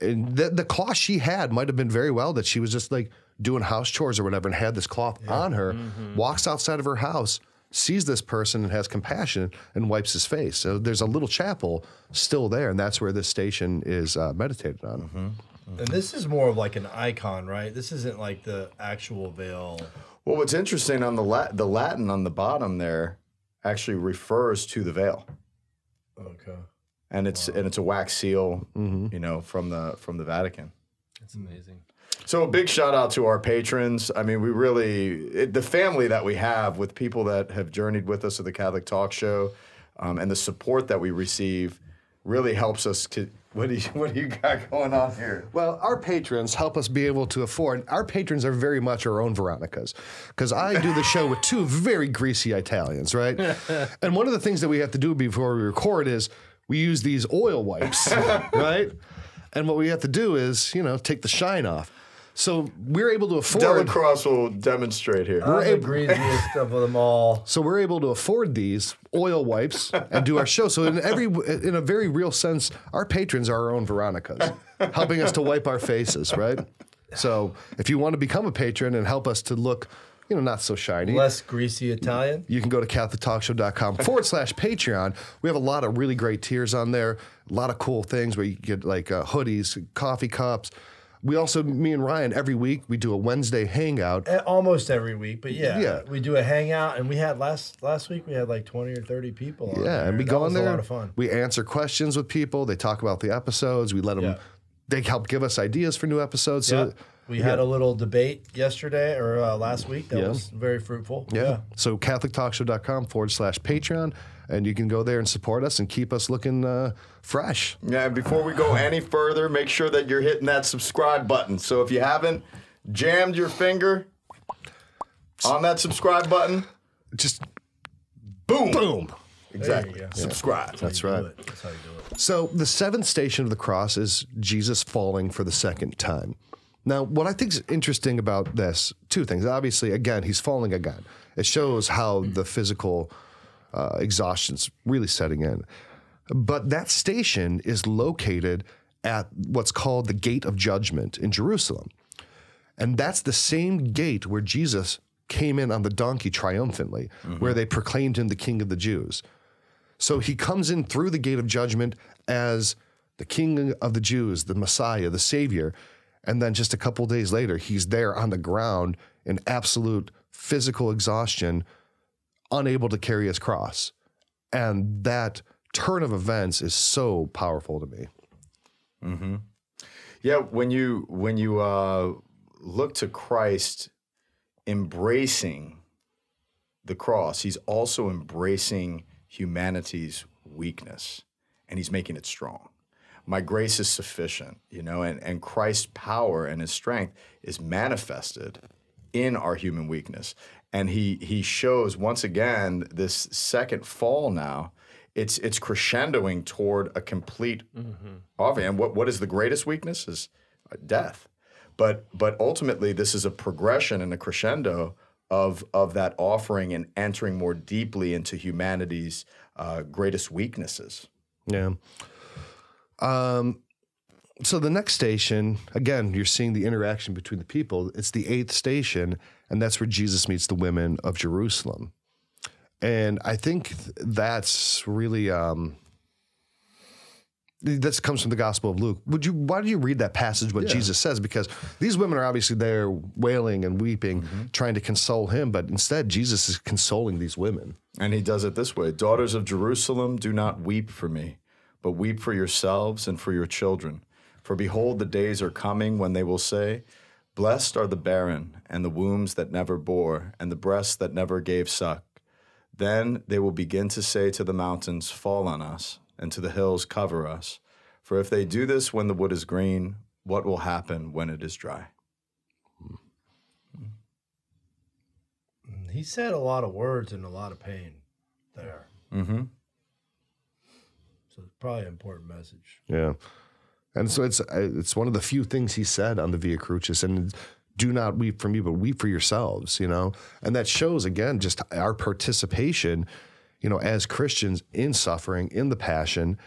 And the cloth she had might have been very well that she was just, like, doing house chores or whatever and had this cloth on her, walks outside of her house, sees this person and has compassion and wipes his face. So there's a little chapel still there, and that's where this station is meditated on. And this is more of like an icon, right? This isn't like the actual veil. Well, what's interesting, on the Latin on the bottom there actually refers to the veil. Okay. And it's and it's a wax seal, you know, from the Vatican. That's amazing. So a big shout out to our patrons. I mean, we really, the family that we have with people that have journeyed with us at the Catholic Talk Show, and the support that we receive really helps us to What do you got going on here? Well, our patrons help us be able to afford. Our patrons are very much our own Veronicas, because I do the show with two very greasy Italians, right? And one of the things that we have to do before we record is we use these oil wipes, right? And what we have to do is, you know, take the shine off. So we're able to afford. Delacrosse will demonstrate here. We're the greasiest of them all. So we're able to afford these oil wipes and do our show. So in a very real sense, our patrons are our own Veronicas, helping us to wipe our faces, right? So if you want to become a patron and help us to look, you know, not so shiny, less greasy Italian, you can go to catholictalkshow.com/Patreon. We have a lot of really great tiers on there. A lot of cool things where you get like hoodies, coffee cups. We also, me and Ryan, every week we do a Wednesday hangout. Almost every week, but yeah, we do a hangout, and we had last week we had like 20 or 30 people on. Yeah, and we go on there. That was a lot of fun. We answer questions with people. They talk about the episodes. We let them. They help give us ideas for new episodes. So we had a little debate yesterday or last week that was very fruitful. Yeah. So catholictalkshow.com/Patreon. And you can go there and support us and keep us looking fresh. Yeah, and before we go any further, make sure that you're hitting that subscribe button. So if you haven't jammed your finger on that subscribe button, just boom. Boom. Exactly. There you go. Subscribe. That's right. That's how you do it. So the seventh station of the cross is Jesus falling for the second time. Now, what I think is interesting about this, two things. Obviously, again, he's falling again. It shows how the physical... exhaustion's really setting in. But that station is located at what's called the Gate of Judgment in Jerusalem. And that's the same gate where Jesus came in on the donkey triumphantly, where they proclaimed him the King of the Jews. So he comes in through the Gate of Judgment as the King of the Jews, the Messiah, the Savior. And then just a couple days later, he's there on the ground in absolute physical exhaustion, unable to carry his cross. And that turn of events is so powerful to me. Mm-hmm. Yeah, when you look to Christ embracing the cross, he's also embracing humanity's weakness, and he's making it strong. My grace is sufficient, you know, and Christ's power and his strength is manifested in our human weakness. And he shows, once again, this second fall now, it's crescendoing toward a complete offering. And what is the greatest weakness? Is death. But ultimately, this is a progression and a crescendo of that offering and entering more deeply into humanity's greatest weaknesses. Yeah. So the next station, again, you're seeing the interaction between the people. It's the eighth station, and that's where Jesus meets the women of Jerusalem. And I think that's really this comes from the Gospel of Luke. Why do you read that passage? What Jesus says, because these women are obviously there wailing and weeping, trying to console him, but instead Jesus is consoling these women. And he does it this way: "Daughters of Jerusalem, do not weep for me, but weep for yourselves and for your children. For behold, the days are coming when they will say, 'Blessed are the barren, and the wombs that never bore, and the breasts that never gave suck.' Then they will begin to say to the mountains, 'Fall on us,' and to the hills, 'Cover us.' For if they do this when the wood is green, what will happen when it is dry?" He said a lot of words and a lot of pain there. Mm-hmm. So it's probably an important message. Yeah. And so it's one of the few things he said on the Via Crucis, and do not weep for me, but weep for yourselves, you know? And that shows, again, just our participation, you know, as Christians in suffering, in the passion,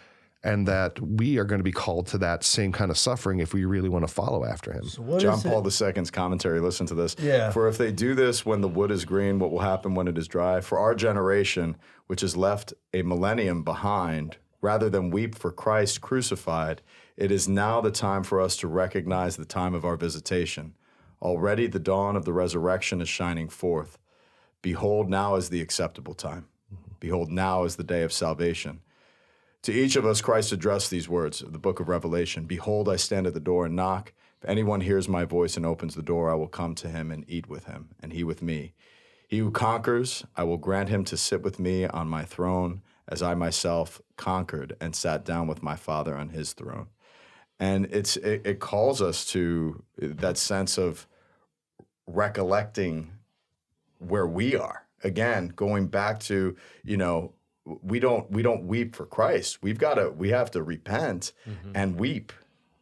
and that we are going to be called to that same kind of suffering if we really want to follow after him. So John Paul II's commentary, listen to this. Yeah. "For if they do this when the wood is green, what will happen when it is dry? For our generation, which has left a millennium behind, rather than weep for Christ crucified, it is now the time for us to recognize the time of our visitation. Already the dawn of the resurrection is shining forth. Behold, now is the acceptable time. Behold, now is the day of salvation. To each of us, Christ addressed these words of the book of Revelation: 'Behold, I stand at the door and knock. If anyone hears my voice and opens the door, I will come to him and eat with him, and he with me. He who conquers, I will grant him to sit with me on my throne, as I myself conquered and sat down with my Father on his throne. And it calls us to that sense of recollecting where we are. Again, going back to, you know, we don't weep for Christ. We have to repent and weep,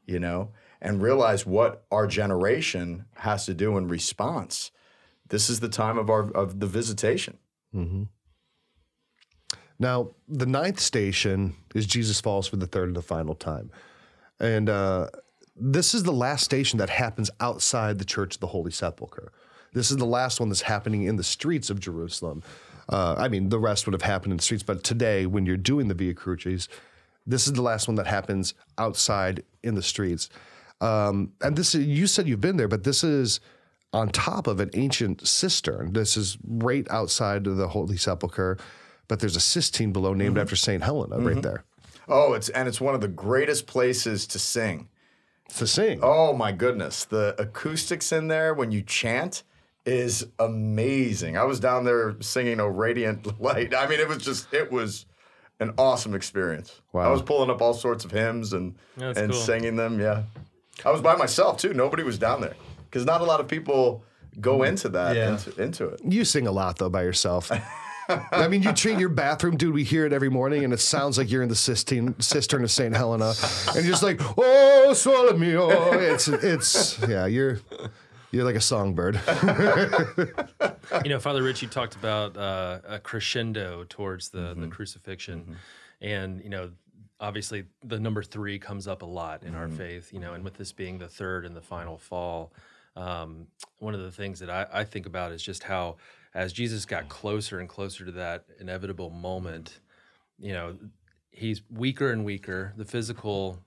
you know, and realize what our generation has to do in response. This is the time of the visitation. Mm-hmm. Now, the ninth station is Jesus falls for the third and the final time. And this is the last station that happens outside the Church of the Holy Sepulchre. This is the last one that's happening in the streets of Jerusalem. I mean, the rest would have happened in the streets, but today when you're doing the Via Crucis, this is the last one that happens outside in the streets. And this is, you said you've been there, but this is on top of an ancient cistern. This is right outside of the Holy Sepulchre. But there's a Sistine below named after St. Helena right there. Oh, it's one of the greatest places to sing. Oh, my goodness. The acoustics in there when you chant is amazing. I was down there singing O Radiant Light. I mean, it was an awesome experience. Wow. I was pulling up all sorts of hymns and singing them, yeah. I was by myself, too. Nobody was down there because not a lot of people go into that, into it. You sing a lot, though, by yourself. I mean, you treat your bathroom, dude, we hear it every morning, and it sounds like you're in the cistern of St. Helena, and you're just like, oh, swallow me, oh. Yeah, you're like a songbird. You know, Father Richie talked about a crescendo towards the crucifixion, and, you know, obviously the number 3 comes up a lot in our faith, you know, and with this being the third and the final fall, one of the things that I think about is just how, as Jesus got closer and closer to that inevitable moment, you know, he's weaker and weaker. The physical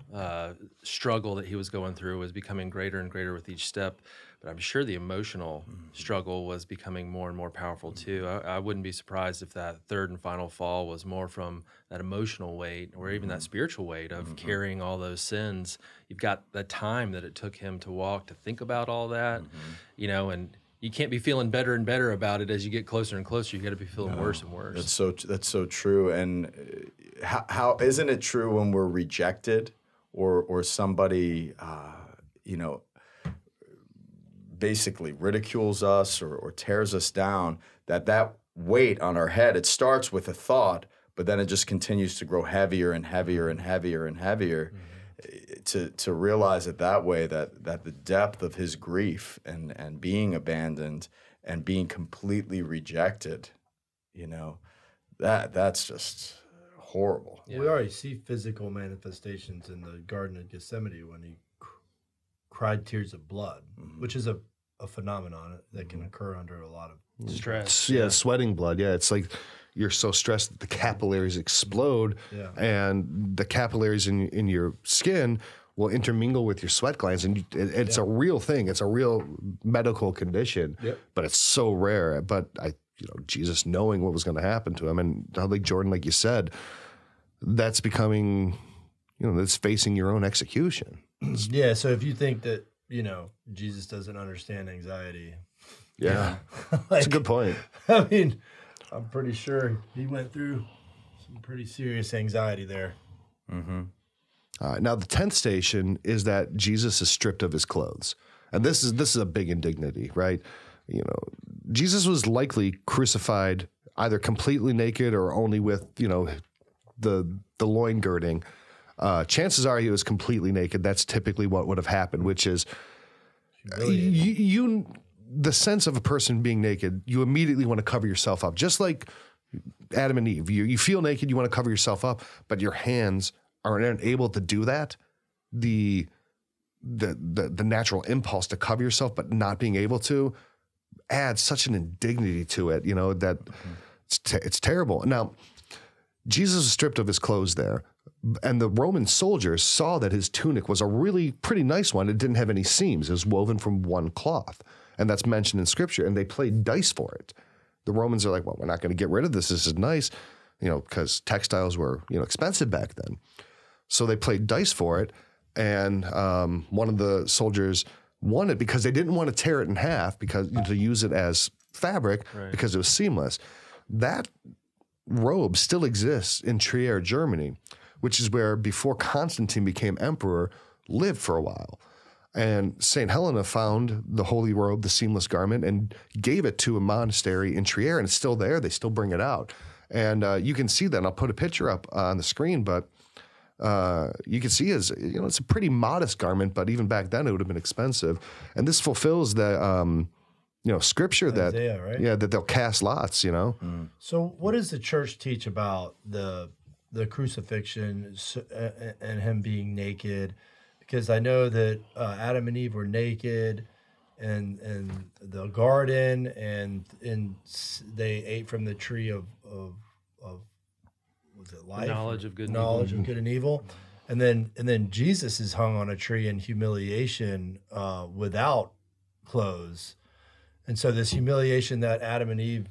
struggle that he was going through was becoming greater and greater with each step, but I'm sure the emotional struggle was becoming more and more powerful too. I wouldn't be surprised if that third and final fall was more from that emotional weight or even that spiritual weight of carrying all those sins. You've got the time that it took him to walk, to think about all that, you know, and you can't be feeling better and better about it as you get closer and closer. You got to be feeling worse and worse. That's so true. And how isn't it true when we're rejected or somebody you know, basically ridicules us or tears us down, that weight on our head, it starts with a thought, but then it just continues to grow heavier and heavier and heavier and heavier. To realize it that way, that the depth of his grief and being abandoned and being completely rejected, you know, that's just horrible. Yeah. We already see physical manifestations in the Garden of Gethsemane when he cried tears of blood, which is a phenomenon that can occur under a lot of stress. Yeah, sweating blood. Yeah, it's like you're so stressed that the capillaries explode, and the capillaries in your skin will intermingle with your sweat glands, and it's a real thing. It's a real medical condition, but it's so rare. But Jesus knowing what was going to happen to him, and like Jordan, like you said, that's becoming, you know, that's facing your own execution. Yeah. So if you think that Jesus doesn't understand anxiety, that's a good point. I mean, I'm pretty sure he went through some pretty serious anxiety there. Now, the 10th station is that Jesus is stripped of his clothes. And this is a big indignity, right? You know, Jesus was likely crucified either completely naked or only with, you know, the loin girding. Chances are he was completely naked. That's typically what would have happened, which is the sense of a person being naked, you immediately want to cover yourself up. Just like Adam and Eve, you feel naked, you want to cover yourself up, but your hands aren't able to do that. The natural impulse to cover yourself, but not being able to, adds such an indignity to it, you know, that it's terrible. Now, Jesus was stripped of his clothes there, and the Roman soldiers saw that his tunic was a really pretty nice one. It didn't have any seams. It was woven from one cloth. And that's mentioned in Scripture, and they played dice for it. The Romans are like, well, we're not going to get rid of this. This is nice, you know, because textiles were, you know, expensive back then. So they played dice for it, and one of the soldiers won it because they didn't want to tear it in half because to use it as fabric because it was seamless. That robe still exists in Trier, Germany, which is where, before Constantine became emperor, lived for a while. And St. Helena found the holy robe, the seamless garment, and gave it to a monastery in Trier, and it's still there. They still bring it out. And you can see that, and I'll put a picture up on the screen, but you can see is, you know, it's a pretty modest garment, but even back then it would have been expensive. And this fulfills the, you know, scripture that, Isaiah, right? Yeah, that they'll cast lots, you know. Mm. So what does the church teach about the crucifixion and him being naked? Because I know that Adam and Eve were naked in the garden, and they ate from the tree of was it life? Knowledge of good and evil. And then Jesus is hung on a tree in humiliation without clothes. And so this humiliation that Adam and Eve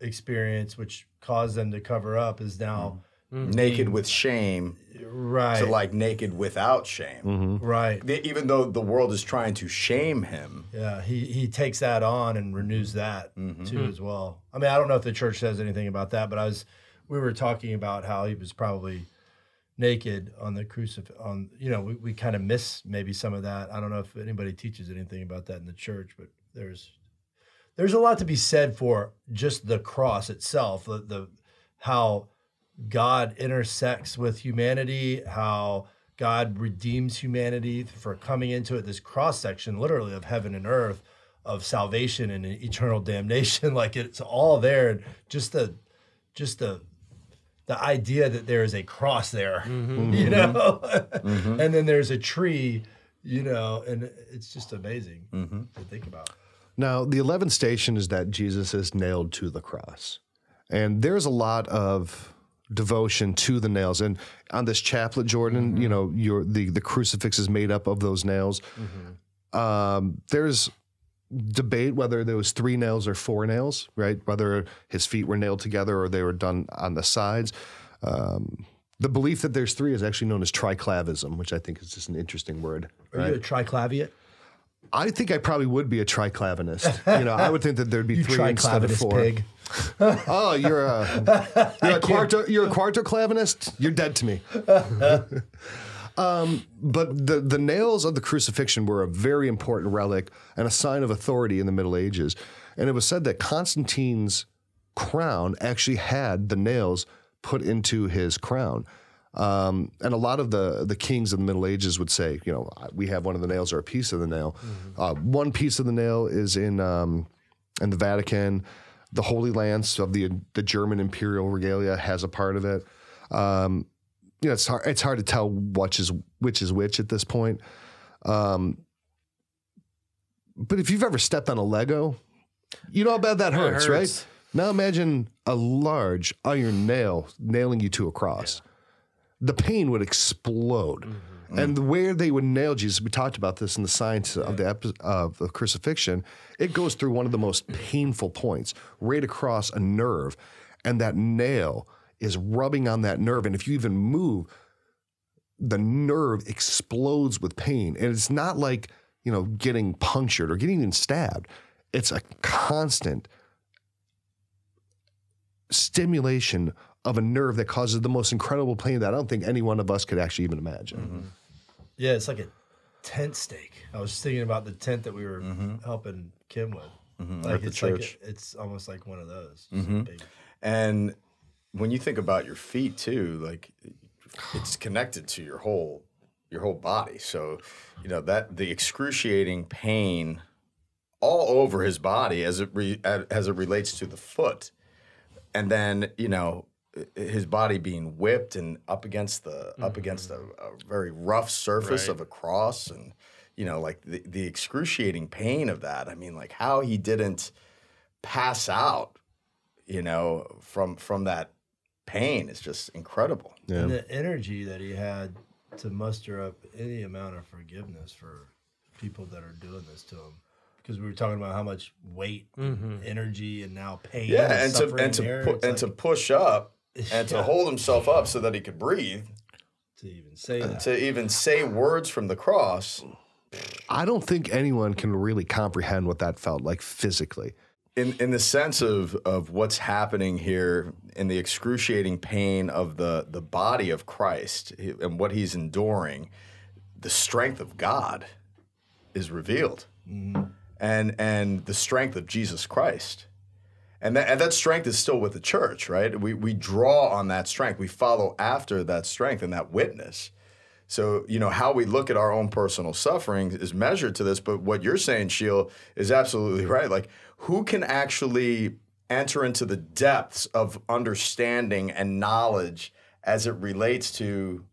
experienced, which caused them to cover up, is now... Mm-hmm. Naked with shame, right? To like naked without shame, mm-hmm. right? Even though the world is trying to shame him, yeah, he takes that on and renews that mm-hmm. too as well. I mean, I don't know if the church says anything about that, but we were talking about how he was probably naked on the crucifix. On you know, we kind of miss maybe some of that. I don't know if anybody teaches anything about that in the church, but there's a lot to be said for just the cross itself, the how God intersects with humanity, how God redeems humanity for coming into it, this cross-section literally of heaven and earth, of salvation and eternal damnation. Like it's all there. Just the idea that there is a cross there, mm-hmm. you know? Mm-hmm. And then there's a tree, you know, and it's just amazing mm-hmm. to think about. Now, the 11th station is that Jesus is nailed to the cross. And there's a lot of devotion to the nails, and on this chaplet, Jordan, mm-hmm. you know, the crucifix is made up of those nails. Mm-hmm. There's debate whether there was 3 nails or 4 nails, right? Whether his feet were nailed together or they were done on the sides. The belief that there's 3 is actually known as triclavism, which I think is just an interesting word. Are you a triclaviate? I think I probably would be a triclavinist. You know, I would think that there'd be 3 instead of 4. Pig. Oh, you're a quartoclavinist? You're dead to me. But the nails of the crucifixion were a very important relic and a sign of authority in the Middle Ages. And it was said that Constantine's crown actually had the nails put into his crown. And a lot of the kings of the Middle Ages would say, you know, we have one of the nails or a piece of the nail. Mm-hmm. One piece of the nail is in the Vatican. The Holy Lance of the German imperial regalia has a part of it. You know, it's hard to tell which is which at this point. But if you've ever stepped on a Lego, you know how bad that hurts, right? Now imagine a large iron nail nailing you to a cross. Yeah. The pain would explode. Mm-hmm. And where they would nail Jesus, we talked about this in the science of the crucifixion, it goes through one of the most painful points, right across a nerve, and that nail is rubbing on that nerve. And if you even move, the nerve explodes with pain. And it's not like, you know, getting punctured or getting even stabbed. It's a constant stimulation of a nerve that causes the most incredible pain that I don't think any one of us could actually even imagine. Mm-hmm. Yeah, it's like a tent stake. I was thinking about the tent that we were mm-hmm. helping Kim with. Mm-hmm. Like it's the church. Like it's almost like one of those. Mm-hmm. And when you think about your feet too, like it's connected to your whole body. So, you know, that the excruciating pain all over his body as it relates to the foot, and then you know. His body being whipped and up against a very rough surface right. of a cross, and you know, like the excruciating pain of that. I mean, like how he didn't pass out, you know, from that pain is just incredible. Yeah. And the energy that he had to muster up any amount of forgiveness for people that are doing this to him. Because we were talking about how much weight, mm-hmm. energy, and now pain. Yeah, and to push up. And to hold himself up so that he could breathe. To even say words from the cross. I don't think anyone can really comprehend what that felt like physically. in the sense of what's happening here in the excruciating pain of the body of Christ and what he's enduring, the strength of God is revealed, and the strength of Jesus Christ. And that strength is still with the church, right? We draw on that strength. We follow after that strength and that witness. So, you know, how we look at our own personal suffering is measured to this, but what you're saying, Scheel, is absolutely right. Like, who can actually enter into the depths of understanding and knowledge as it relates to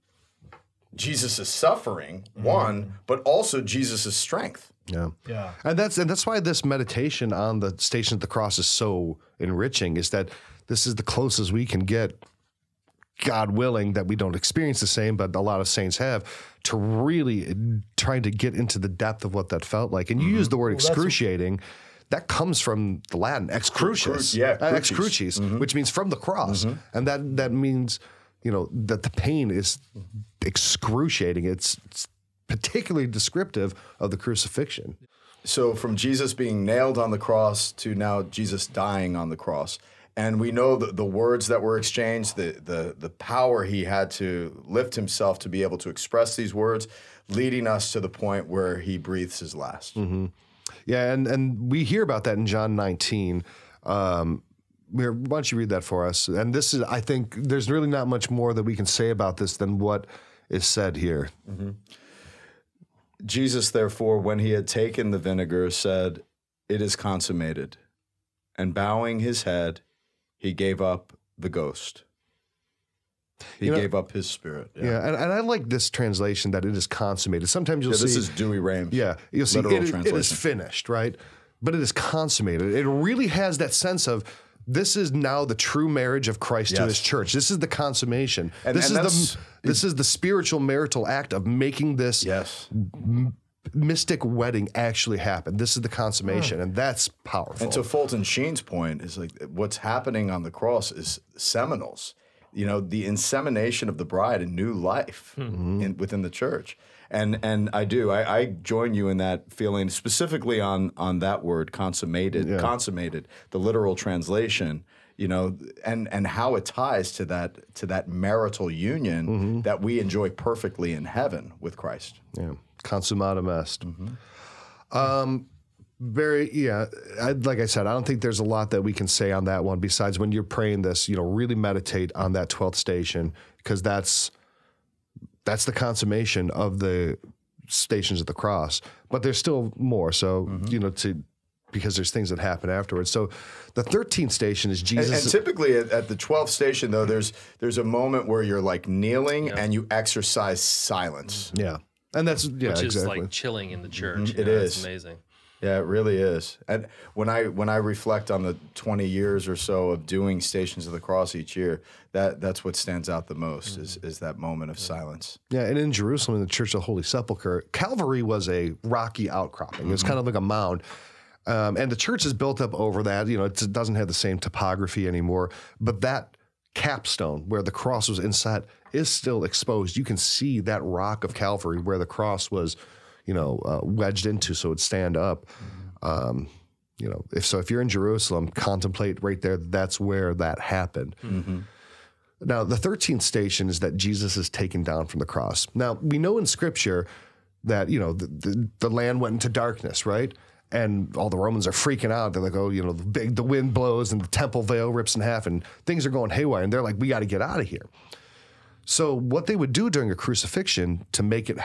Jesus' suffering, one, but also Jesus' strength? Yeah. Yeah. And that's why this meditation on the Station of the Cross is so enriching, is that this is the closest we can get, God willing, that we don't experience the same, but a lot of saints have, to really trying to get into the depth of what that felt like. And you use the word excruciating. That comes from the Latin, ex crucis, ex crucis, which means from the cross. And that means, you know, that the pain is excruciating. It's particularly descriptive of the crucifixion. So from Jesus being nailed on the cross to now Jesus dying on the cross. And we know the words that were exchanged, the power he had to lift himself to be able to express these words, leading us to the point where he breathes his last. Yeah, and we hear about that in John 19. Why don't you read that for us? And this is, I think, there's really not much more that we can say about this than what is said here. Jesus, therefore, when he had taken the vinegar, said, "It is consummated." And bowing his head, he gave up the ghost. He gave up his spirit. Yeah, and I like this translation that it is consummated. Sometimes you'll see... This is Dewey Rames. Yeah, you'll see it is finished, right? But it is consummated. It really has that sense of this is now the true marriage of Christ to his church. This is the consummation. This is the spiritual marital act of making this... mystic wedding actually happened. This is the consummation, and that's powerful. And to Fulton Sheen's point, is like what's happening on the cross is seminals. You know, the insemination of the bride and new life within the church. And I join you in that feeling, specifically on that word consummated, the literal translation. You know, and how it ties to that marital union that we enjoy perfectly in heaven with Christ. Yeah. Consummatum est. Like I said, I don't think there's a lot that we can say on that one besides when you're praying this, you know, really meditate on that 12th station, because that's the consummation of the Stations of the Cross. But there's still more. So, you know, because there's things that happen afterwards. So the 13th station is Jesus. And typically at the 12th station, though, there's a moment where you're like kneeling and you exercise silence. And that's, which is like chilling in the church. It is. It's amazing. Yeah, it really is. And when I reflect on the 20 years or so of doing Stations of the Cross each year, that's what stands out the most is that moment of silence. Yeah, and in Jerusalem, in the Church of the Holy Sepulcher, Calvary was a rocky outcropping. It's kind of like a mound. And the church is built up over that. You know, it doesn't have the same topography anymore, but that capstone where the cross was inside is still exposed. You can see that rock of Calvary where the cross was, you know, wedged into so it'd stand up. You know, if you're in Jerusalem, contemplate right there. That's where that happened. Now, the 13th station is that Jesus is taken down from the cross. Now, we know in Scripture that, you know, the land went into darkness, right? And all the Romans are freaking out. They're like, oh, you know, the wind blows and the temple veil rips in half and things are going haywire. And they're like, we got to get out of here. So what they would do during a crucifixion to make it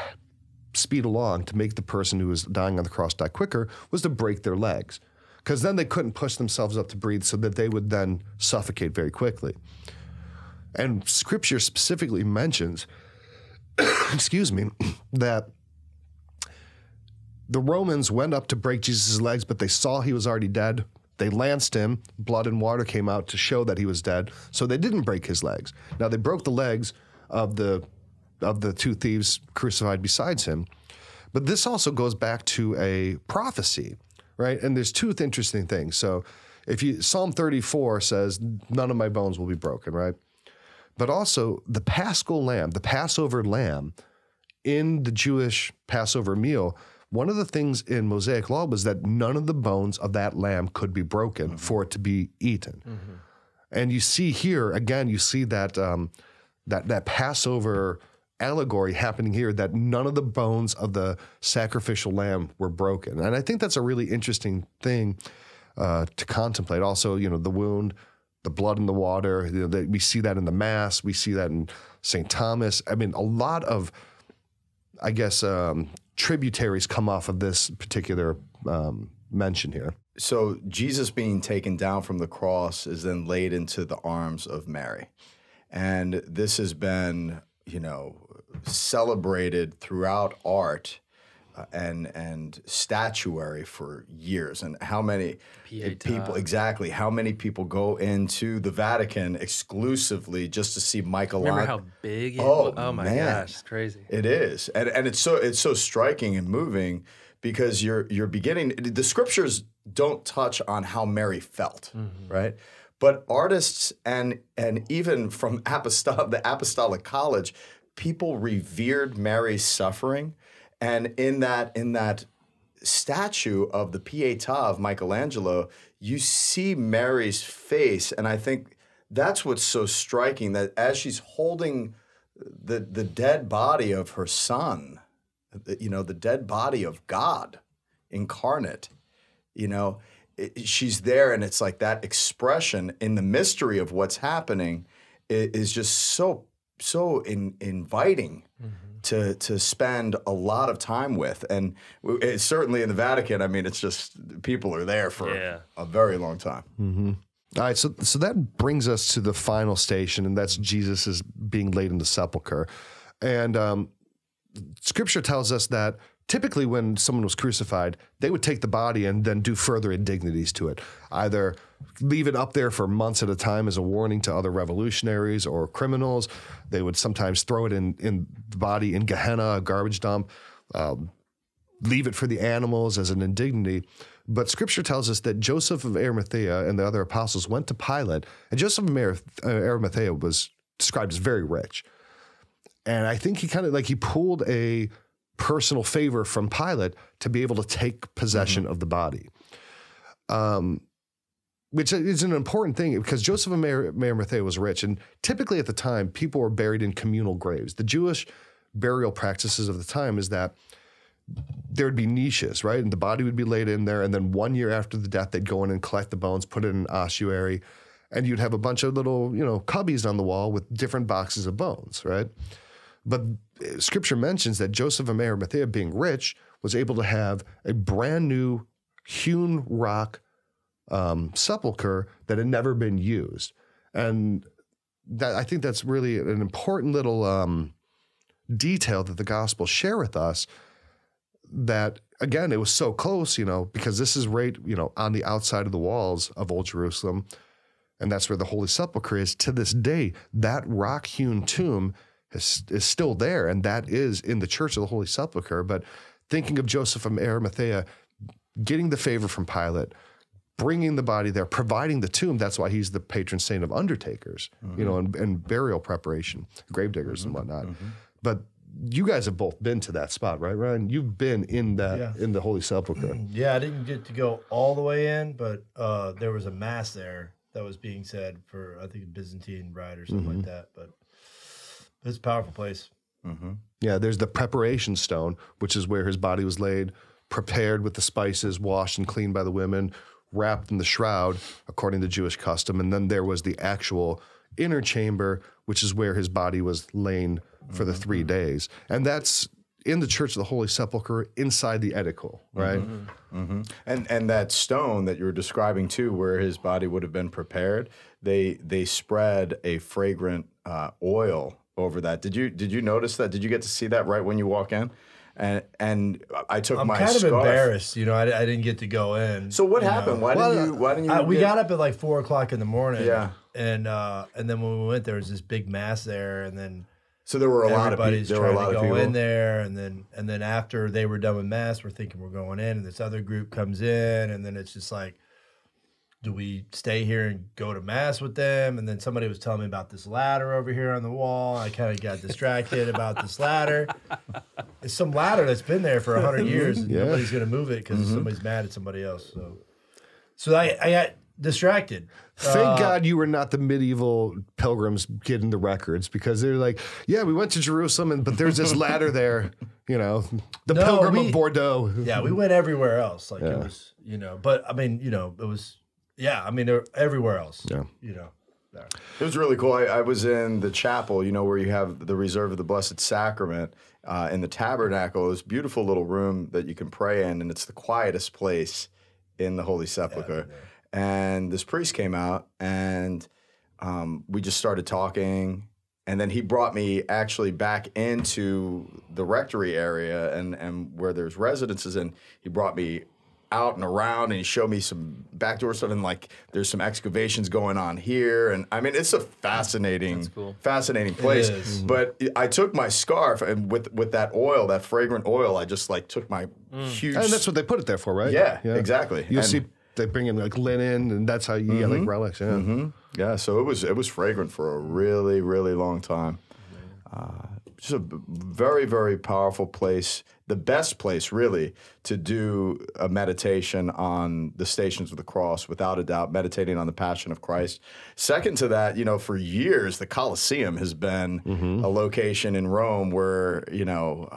speed along, to make the person who was dying on the cross die quicker, was to break their legs. Because then they couldn't push themselves up to breathe, so that they would then suffocate very quickly. And Scripture specifically mentions, excuse me, that the Romans went up to break Jesus' legs, but they saw he was already dead. They lanced him. Blood and water came out to show that he was dead, so they didn't break his legs. Now, they broke the legs of the two thieves crucified besides him. But this also goes back to a prophecy, right? And there's two interesting things. So Psalm 34 says, none of my bones will be broken, right? But also, the Paschal Lamb, the Passover Lamb in the Jewish Passover meal One of the things in Mosaic law was that none of the bones of that lamb could be broken for it to be eaten. Mm-hmm. And you see here, again, you see that, that Passover allegory happening here, that none of the bones of the sacrificial lamb were broken. And I think that's a really interesting thing to contemplate. Also, you know, the wound, the blood in the water, you know, that we see that in the Mass, we see that in St. Thomas. I mean, a lot of, I guess, tributaries come off of this particular mention here. So Jesus being taken down from the cross is then laid into the arms of Mary. And this has been, you know, celebrated throughout art and statuary for years. And how many people, exactly, how many people go into the Vatican exclusively just to see Michelangelo? Remember how big it was? Oh my gosh, it's crazy. It is. And it's so striking and moving because you're beginning, the scriptures don't touch on how Mary felt, right? But artists and even from the Apostolic College, people revered Mary's suffering, and in that statue of the Pietà of Michelangelo, you see Mary's face, and I think that's what's so striking, that as she's holding the dead body of her son, you know, the dead body of God incarnate, you know, she's there, and it's like that expression in the mystery of what's happening is just so inviting to spend a lot of time with. And it's certainly in the Vatican, I mean, it's just people are there for a very long time. All right, so that brings us to the final station, and that's Jesus is being laid in the sepulcher. And Scripture tells us that typically when someone was crucified, they would take the body and then do further indignities to it, either leave it up there for months at a time as a warning to other revolutionaries or criminals. They would sometimes throw it in the body in Gehenna, a garbage dump, leave it for the animals as an indignity. But Scripture tells us that Joseph of Arimathea and the other apostles went to Pilate, and Joseph of Arimathea was described as very rich. And I think he kind of, like, he pulled a personal favor from Pilate to be able to take possession of the body, which is an important thing because Joseph of Arimathea was rich, and typically at the time, people were buried in communal graves. The Jewish burial practices of the time is that there would be niches, right? And the body would be laid in there, and then 1 year after the death, they'd go in and collect the bones, put it in an ossuary, and you'd have a bunch of little, you know, cubbies on the wall with different boxes of bones, right? But Scripture mentions that Joseph of Arimathea, being rich, was able to have a brand new hewn rock sepulcher that had never been used. And that, I think that's really an important little detail that the Gospels share with us, that, again, it was so close, you know, because this is right, you know, on the outside of the walls of Old Jerusalem, and that's where the Holy Sepulcher is. To this day, that rock-hewn tomb is still there, and that is in the Church of the Holy Sepulchre. But thinking of Joseph of Arimathea getting the favor from Pilate, bringing the body there, providing the tomb, that's why he's the patron saint of undertakers, you know, and burial preparation, gravediggers and whatnot. But you guys have both been to that spot, right, Ryan? You've been in that in the Holy Sepulchre. Yeah, I didn't get to go all the way in, but there was a mass there that was being said for, I think, a Byzantine rite or something like that, but it's a powerful place. Yeah, there's the preparation stone, which is where his body was laid, prepared with the spices, washed and cleaned by the women, wrapped in the shroud, according to Jewish custom. And then there was the actual inner chamber, which is where his body was lain for the 3 days. And that's in the Church of the Holy Sepulchre, inside the edicule, right? And that stone that you were describing too, where his body would have been prepared, they spread a fragrant oil over that. Did you notice that? Did you get to see that right when you walk in? And I took my scarf. I'm kind of embarrassed, you know. I didn't get to go in. So what happened? Why didn't you? We got up at like 4 o'clock in the morning. Yeah. And then when we went, there was this big mass there, and then so there were a lot of people. Everybody's trying to go in there, and then after they were done with mass, we're thinking we're going in, and this other group comes in, and then it's just like, do we stay here and go to mass with them? And then somebody was telling me about this ladder over here on the wall. I kind of got distracted about this ladder. It's some ladder that's been there for 100 years, and nobody's going to move it because somebody's mad at somebody else. So I got distracted. Thank God you were not the medieval pilgrims getting the records, because they're like, yeah, we went to Jerusalem, but there's this ladder there, you know, the pilgrim of Bordeaux. Yeah, we went everywhere else. Like it was, you know, but I mean, you know, it was, yeah, I mean, everywhere else, you know. It was really cool. I was in the chapel, you know, where you have the reserve of the Blessed Sacrament in the tabernacle. This beautiful little room that you can pray in, and it's the quietest place in the Holy Sepulchre. And this priest came out, and we just started talking. And then he brought me actually back into the rectory area and where there's residences, and he brought me out and around, and he showed me some backdoor stuff, and like there's some excavations going on here, and I mean it's a fascinating place. But I took my scarf and with that oil, that fragrant oil, I just like took my huge. And that's what they put it there for, right? Yeah, yeah. Exactly. You see, they bring in like linen, and that's how you get like relics. Yeah, yeah. So it was fragrant for a really, really long time. Just a very, very powerful place. The best place, really, to do a meditation on the Stations of the Cross, without a doubt, meditating on the Passion of Christ. Second to that, you know, for years, the Colosseum has been a location in Rome where, you know,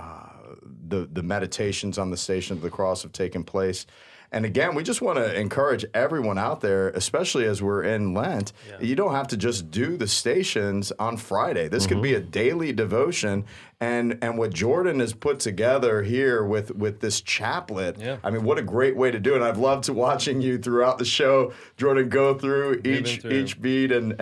the meditations on the Stations of the Cross have taken place. And again, we just want to encourage everyone out there, especially as we're in Lent, you don't have to just do the Stations on Friday. This could be a daily devotion. And what Jordan has put together here with this chaplet, I mean, what a great way to do it. I've loved watching you throughout the show, Jordan, go through each bead and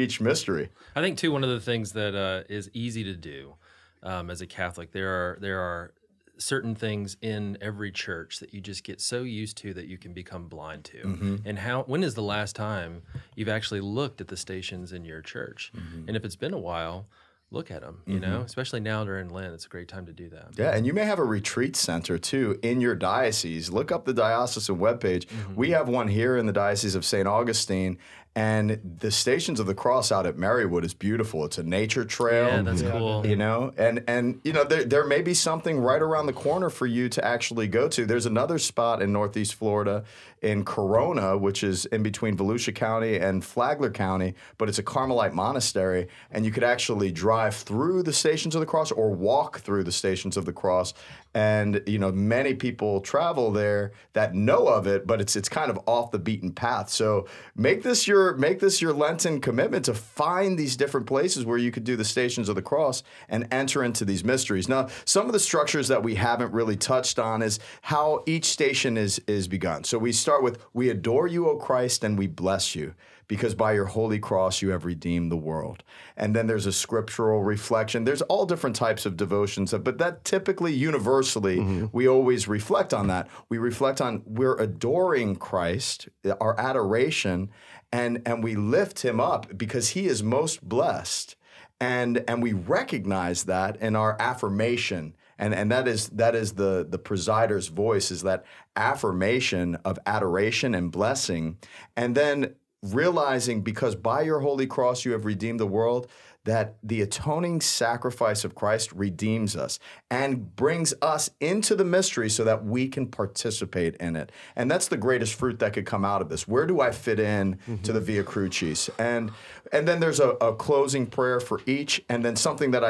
each mystery. I think, too, one of the things that is easy to do as a Catholic, there are certain things in every church that you just get so used to that you can become blind to. And when is the last time you've actually looked at the stations in your church? And if it's been a while, look at them, you know, especially now during Lent. It's a great time to do that. Yeah, and you may have a retreat center, too, in your diocese. Look up the diocesan webpage. We have one here in the Diocese of St. Augustine, and the Stations of the Cross out at Marywood is beautiful. It's a nature trail. Yeah, that's cool. You know, and you know, there may be something right around the corner for you to actually go to. There's another spot in Northeast Florida in Corona, which is in between Volusia County and Flagler County, but it's a Carmelite monastery, and you could actually drive through the Stations of the Cross or walk through the Stations of the Cross. And, you know, many people travel there that know of it, but it's kind of off the beaten path. So make this your Lenten commitment to find these different places where you could do the Stations of the Cross and enter into these mysteries. Now, some of the structures that we haven't really touched on is how each station is begun. So we start with, we adore you, O Christ, and we bless you, because by your holy cross you have redeemed the world. And then there's a scriptural reflection. There's all different types of devotions, but that typically, universally, we always reflect on that. We reflect on, we're adoring Christ, our adoration, and we lift him up because he is most blessed. And we recognize that in our affirmation. And that is the presider's voice, is that affirmation of adoration and blessing. And then realizing, because by your holy cross you have redeemed the world, that the atoning sacrifice of Christ redeems us and brings us into the mystery so that we can participate in it. And that's the greatest fruit that could come out of this. Where do I fit in to the Via Crucis? And then there's a closing prayer for each. And then something that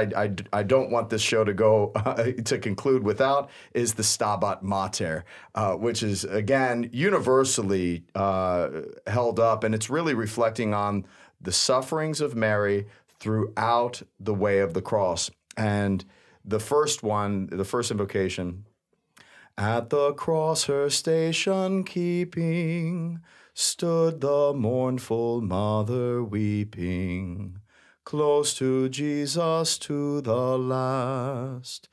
I don't want this show to go to conclude without is the Stabat Mater, which is, again, universally held up. And it's really reflecting on the sufferings of Mary throughout the way of the cross. And the first one, the first invocation, at the cross her station keeping, stood the mournful mother weeping, close to Jesus to the last.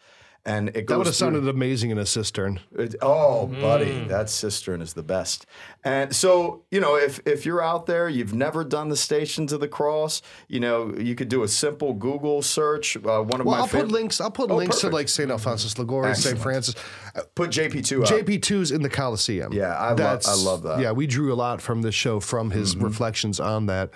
And it goes that would have sounded amazing in a cistern. Buddy, that cistern is the best. And so, you know, if you're out there, you've never done the Stations of the Cross, you know, you could do a simple Google search. I'll put links to like Saint Alphonsus Liguori, Saint Francis. Put JP2 up. JP2's in the Colosseum. Yeah, I love that. Yeah, we drew a lot from this show from his reflections on that.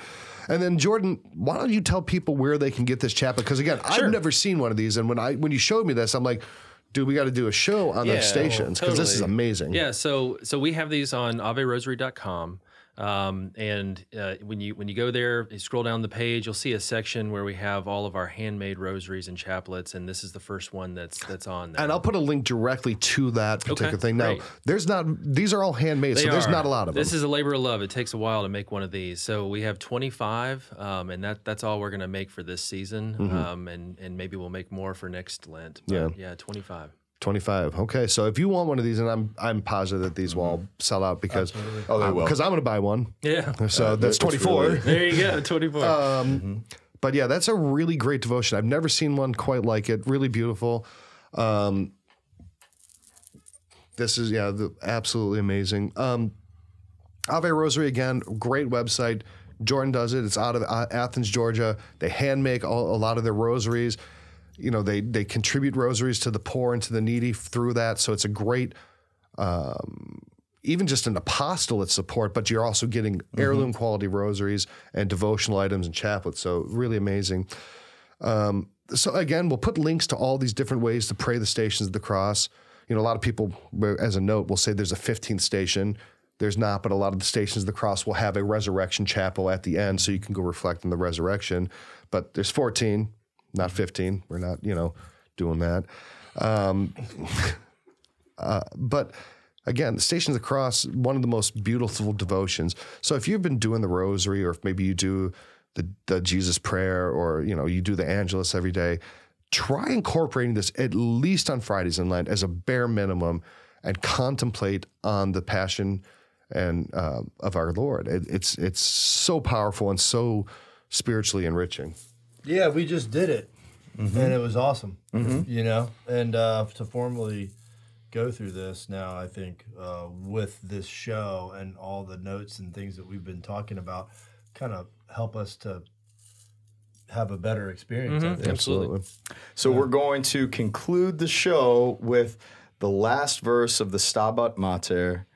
And then, Jordan, why don't you tell people where they can get this chaplet? Because, again, sure. I've never seen one of these. And when you showed me this, I'm like, dude, we got to do a show on those stations because this is amazing. Yeah, so we have these on averosary.com. When you go there, you scroll down the page, you'll see a section where we have all of our handmade rosaries and chaplets, and this is the first one that's on there. And I'll put a link directly to that particular thing. Now, these are all handmade, so there's not a lot of them. This is a labor of love. It takes a while to make one of these. So we have 25, and that's all we're going to make for this season, and maybe we'll make more for next Lent. But, yeah, 25. 25. Okay, so if you want one of these, and I'm positive that these will all sell out because because I'm going to buy one. Yeah. So that's 24. Really, there you go, 24. But yeah, that's a really great devotion. I've never seen one quite like it. Really beautiful. This is absolutely amazing. Ave Rosary again, great website. Jordan does it. It's out of Athens, Georgia. They hand make a lot of their rosaries. You know, they contribute rosaries to the poor and to the needy through that. So it's a great, even just an apostolate support, but you're also getting heirloom quality rosaries and devotional items and chaplets. So really amazing. So again, we'll put links to all these different ways to pray the Stations of the Cross. You know, a lot of people, as a note, will say there's a 15th station. There's not, but a lot of the Stations of the Cross will have a resurrection chapel at the end, so you can go reflect on the resurrection. But there's 14. Not 15. We're not, doing that. But again, the Stations of the Cross, one of the most beautiful devotions. So if you've been doing the Rosary, or if maybe you do the Jesus Prayer, or you do the Angelus every day, try incorporating this at least on Fridays in Lent as a bare minimum, and contemplate on the Passion and of our Lord. It's so powerful and so spiritually enriching. Yeah, we just did it, and it was awesome, And to formally go through this now, I think, with this show and all the notes and things that we've been talking about kind of help us to have a better experience. Absolutely. So we're going to conclude the show with the last verse of the Stabat Mater.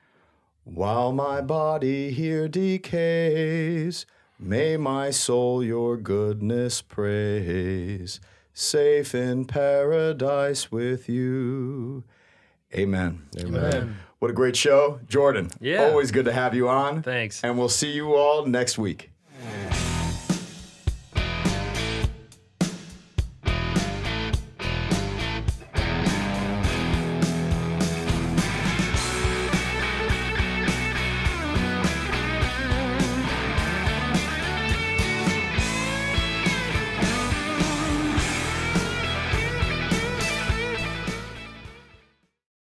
While my body here decays, may my soul your goodness praise, safe in paradise with you. Amen. Amen. Amen. What a great show. Jordan, always good to have you on. Thanks. And we'll see you all next week.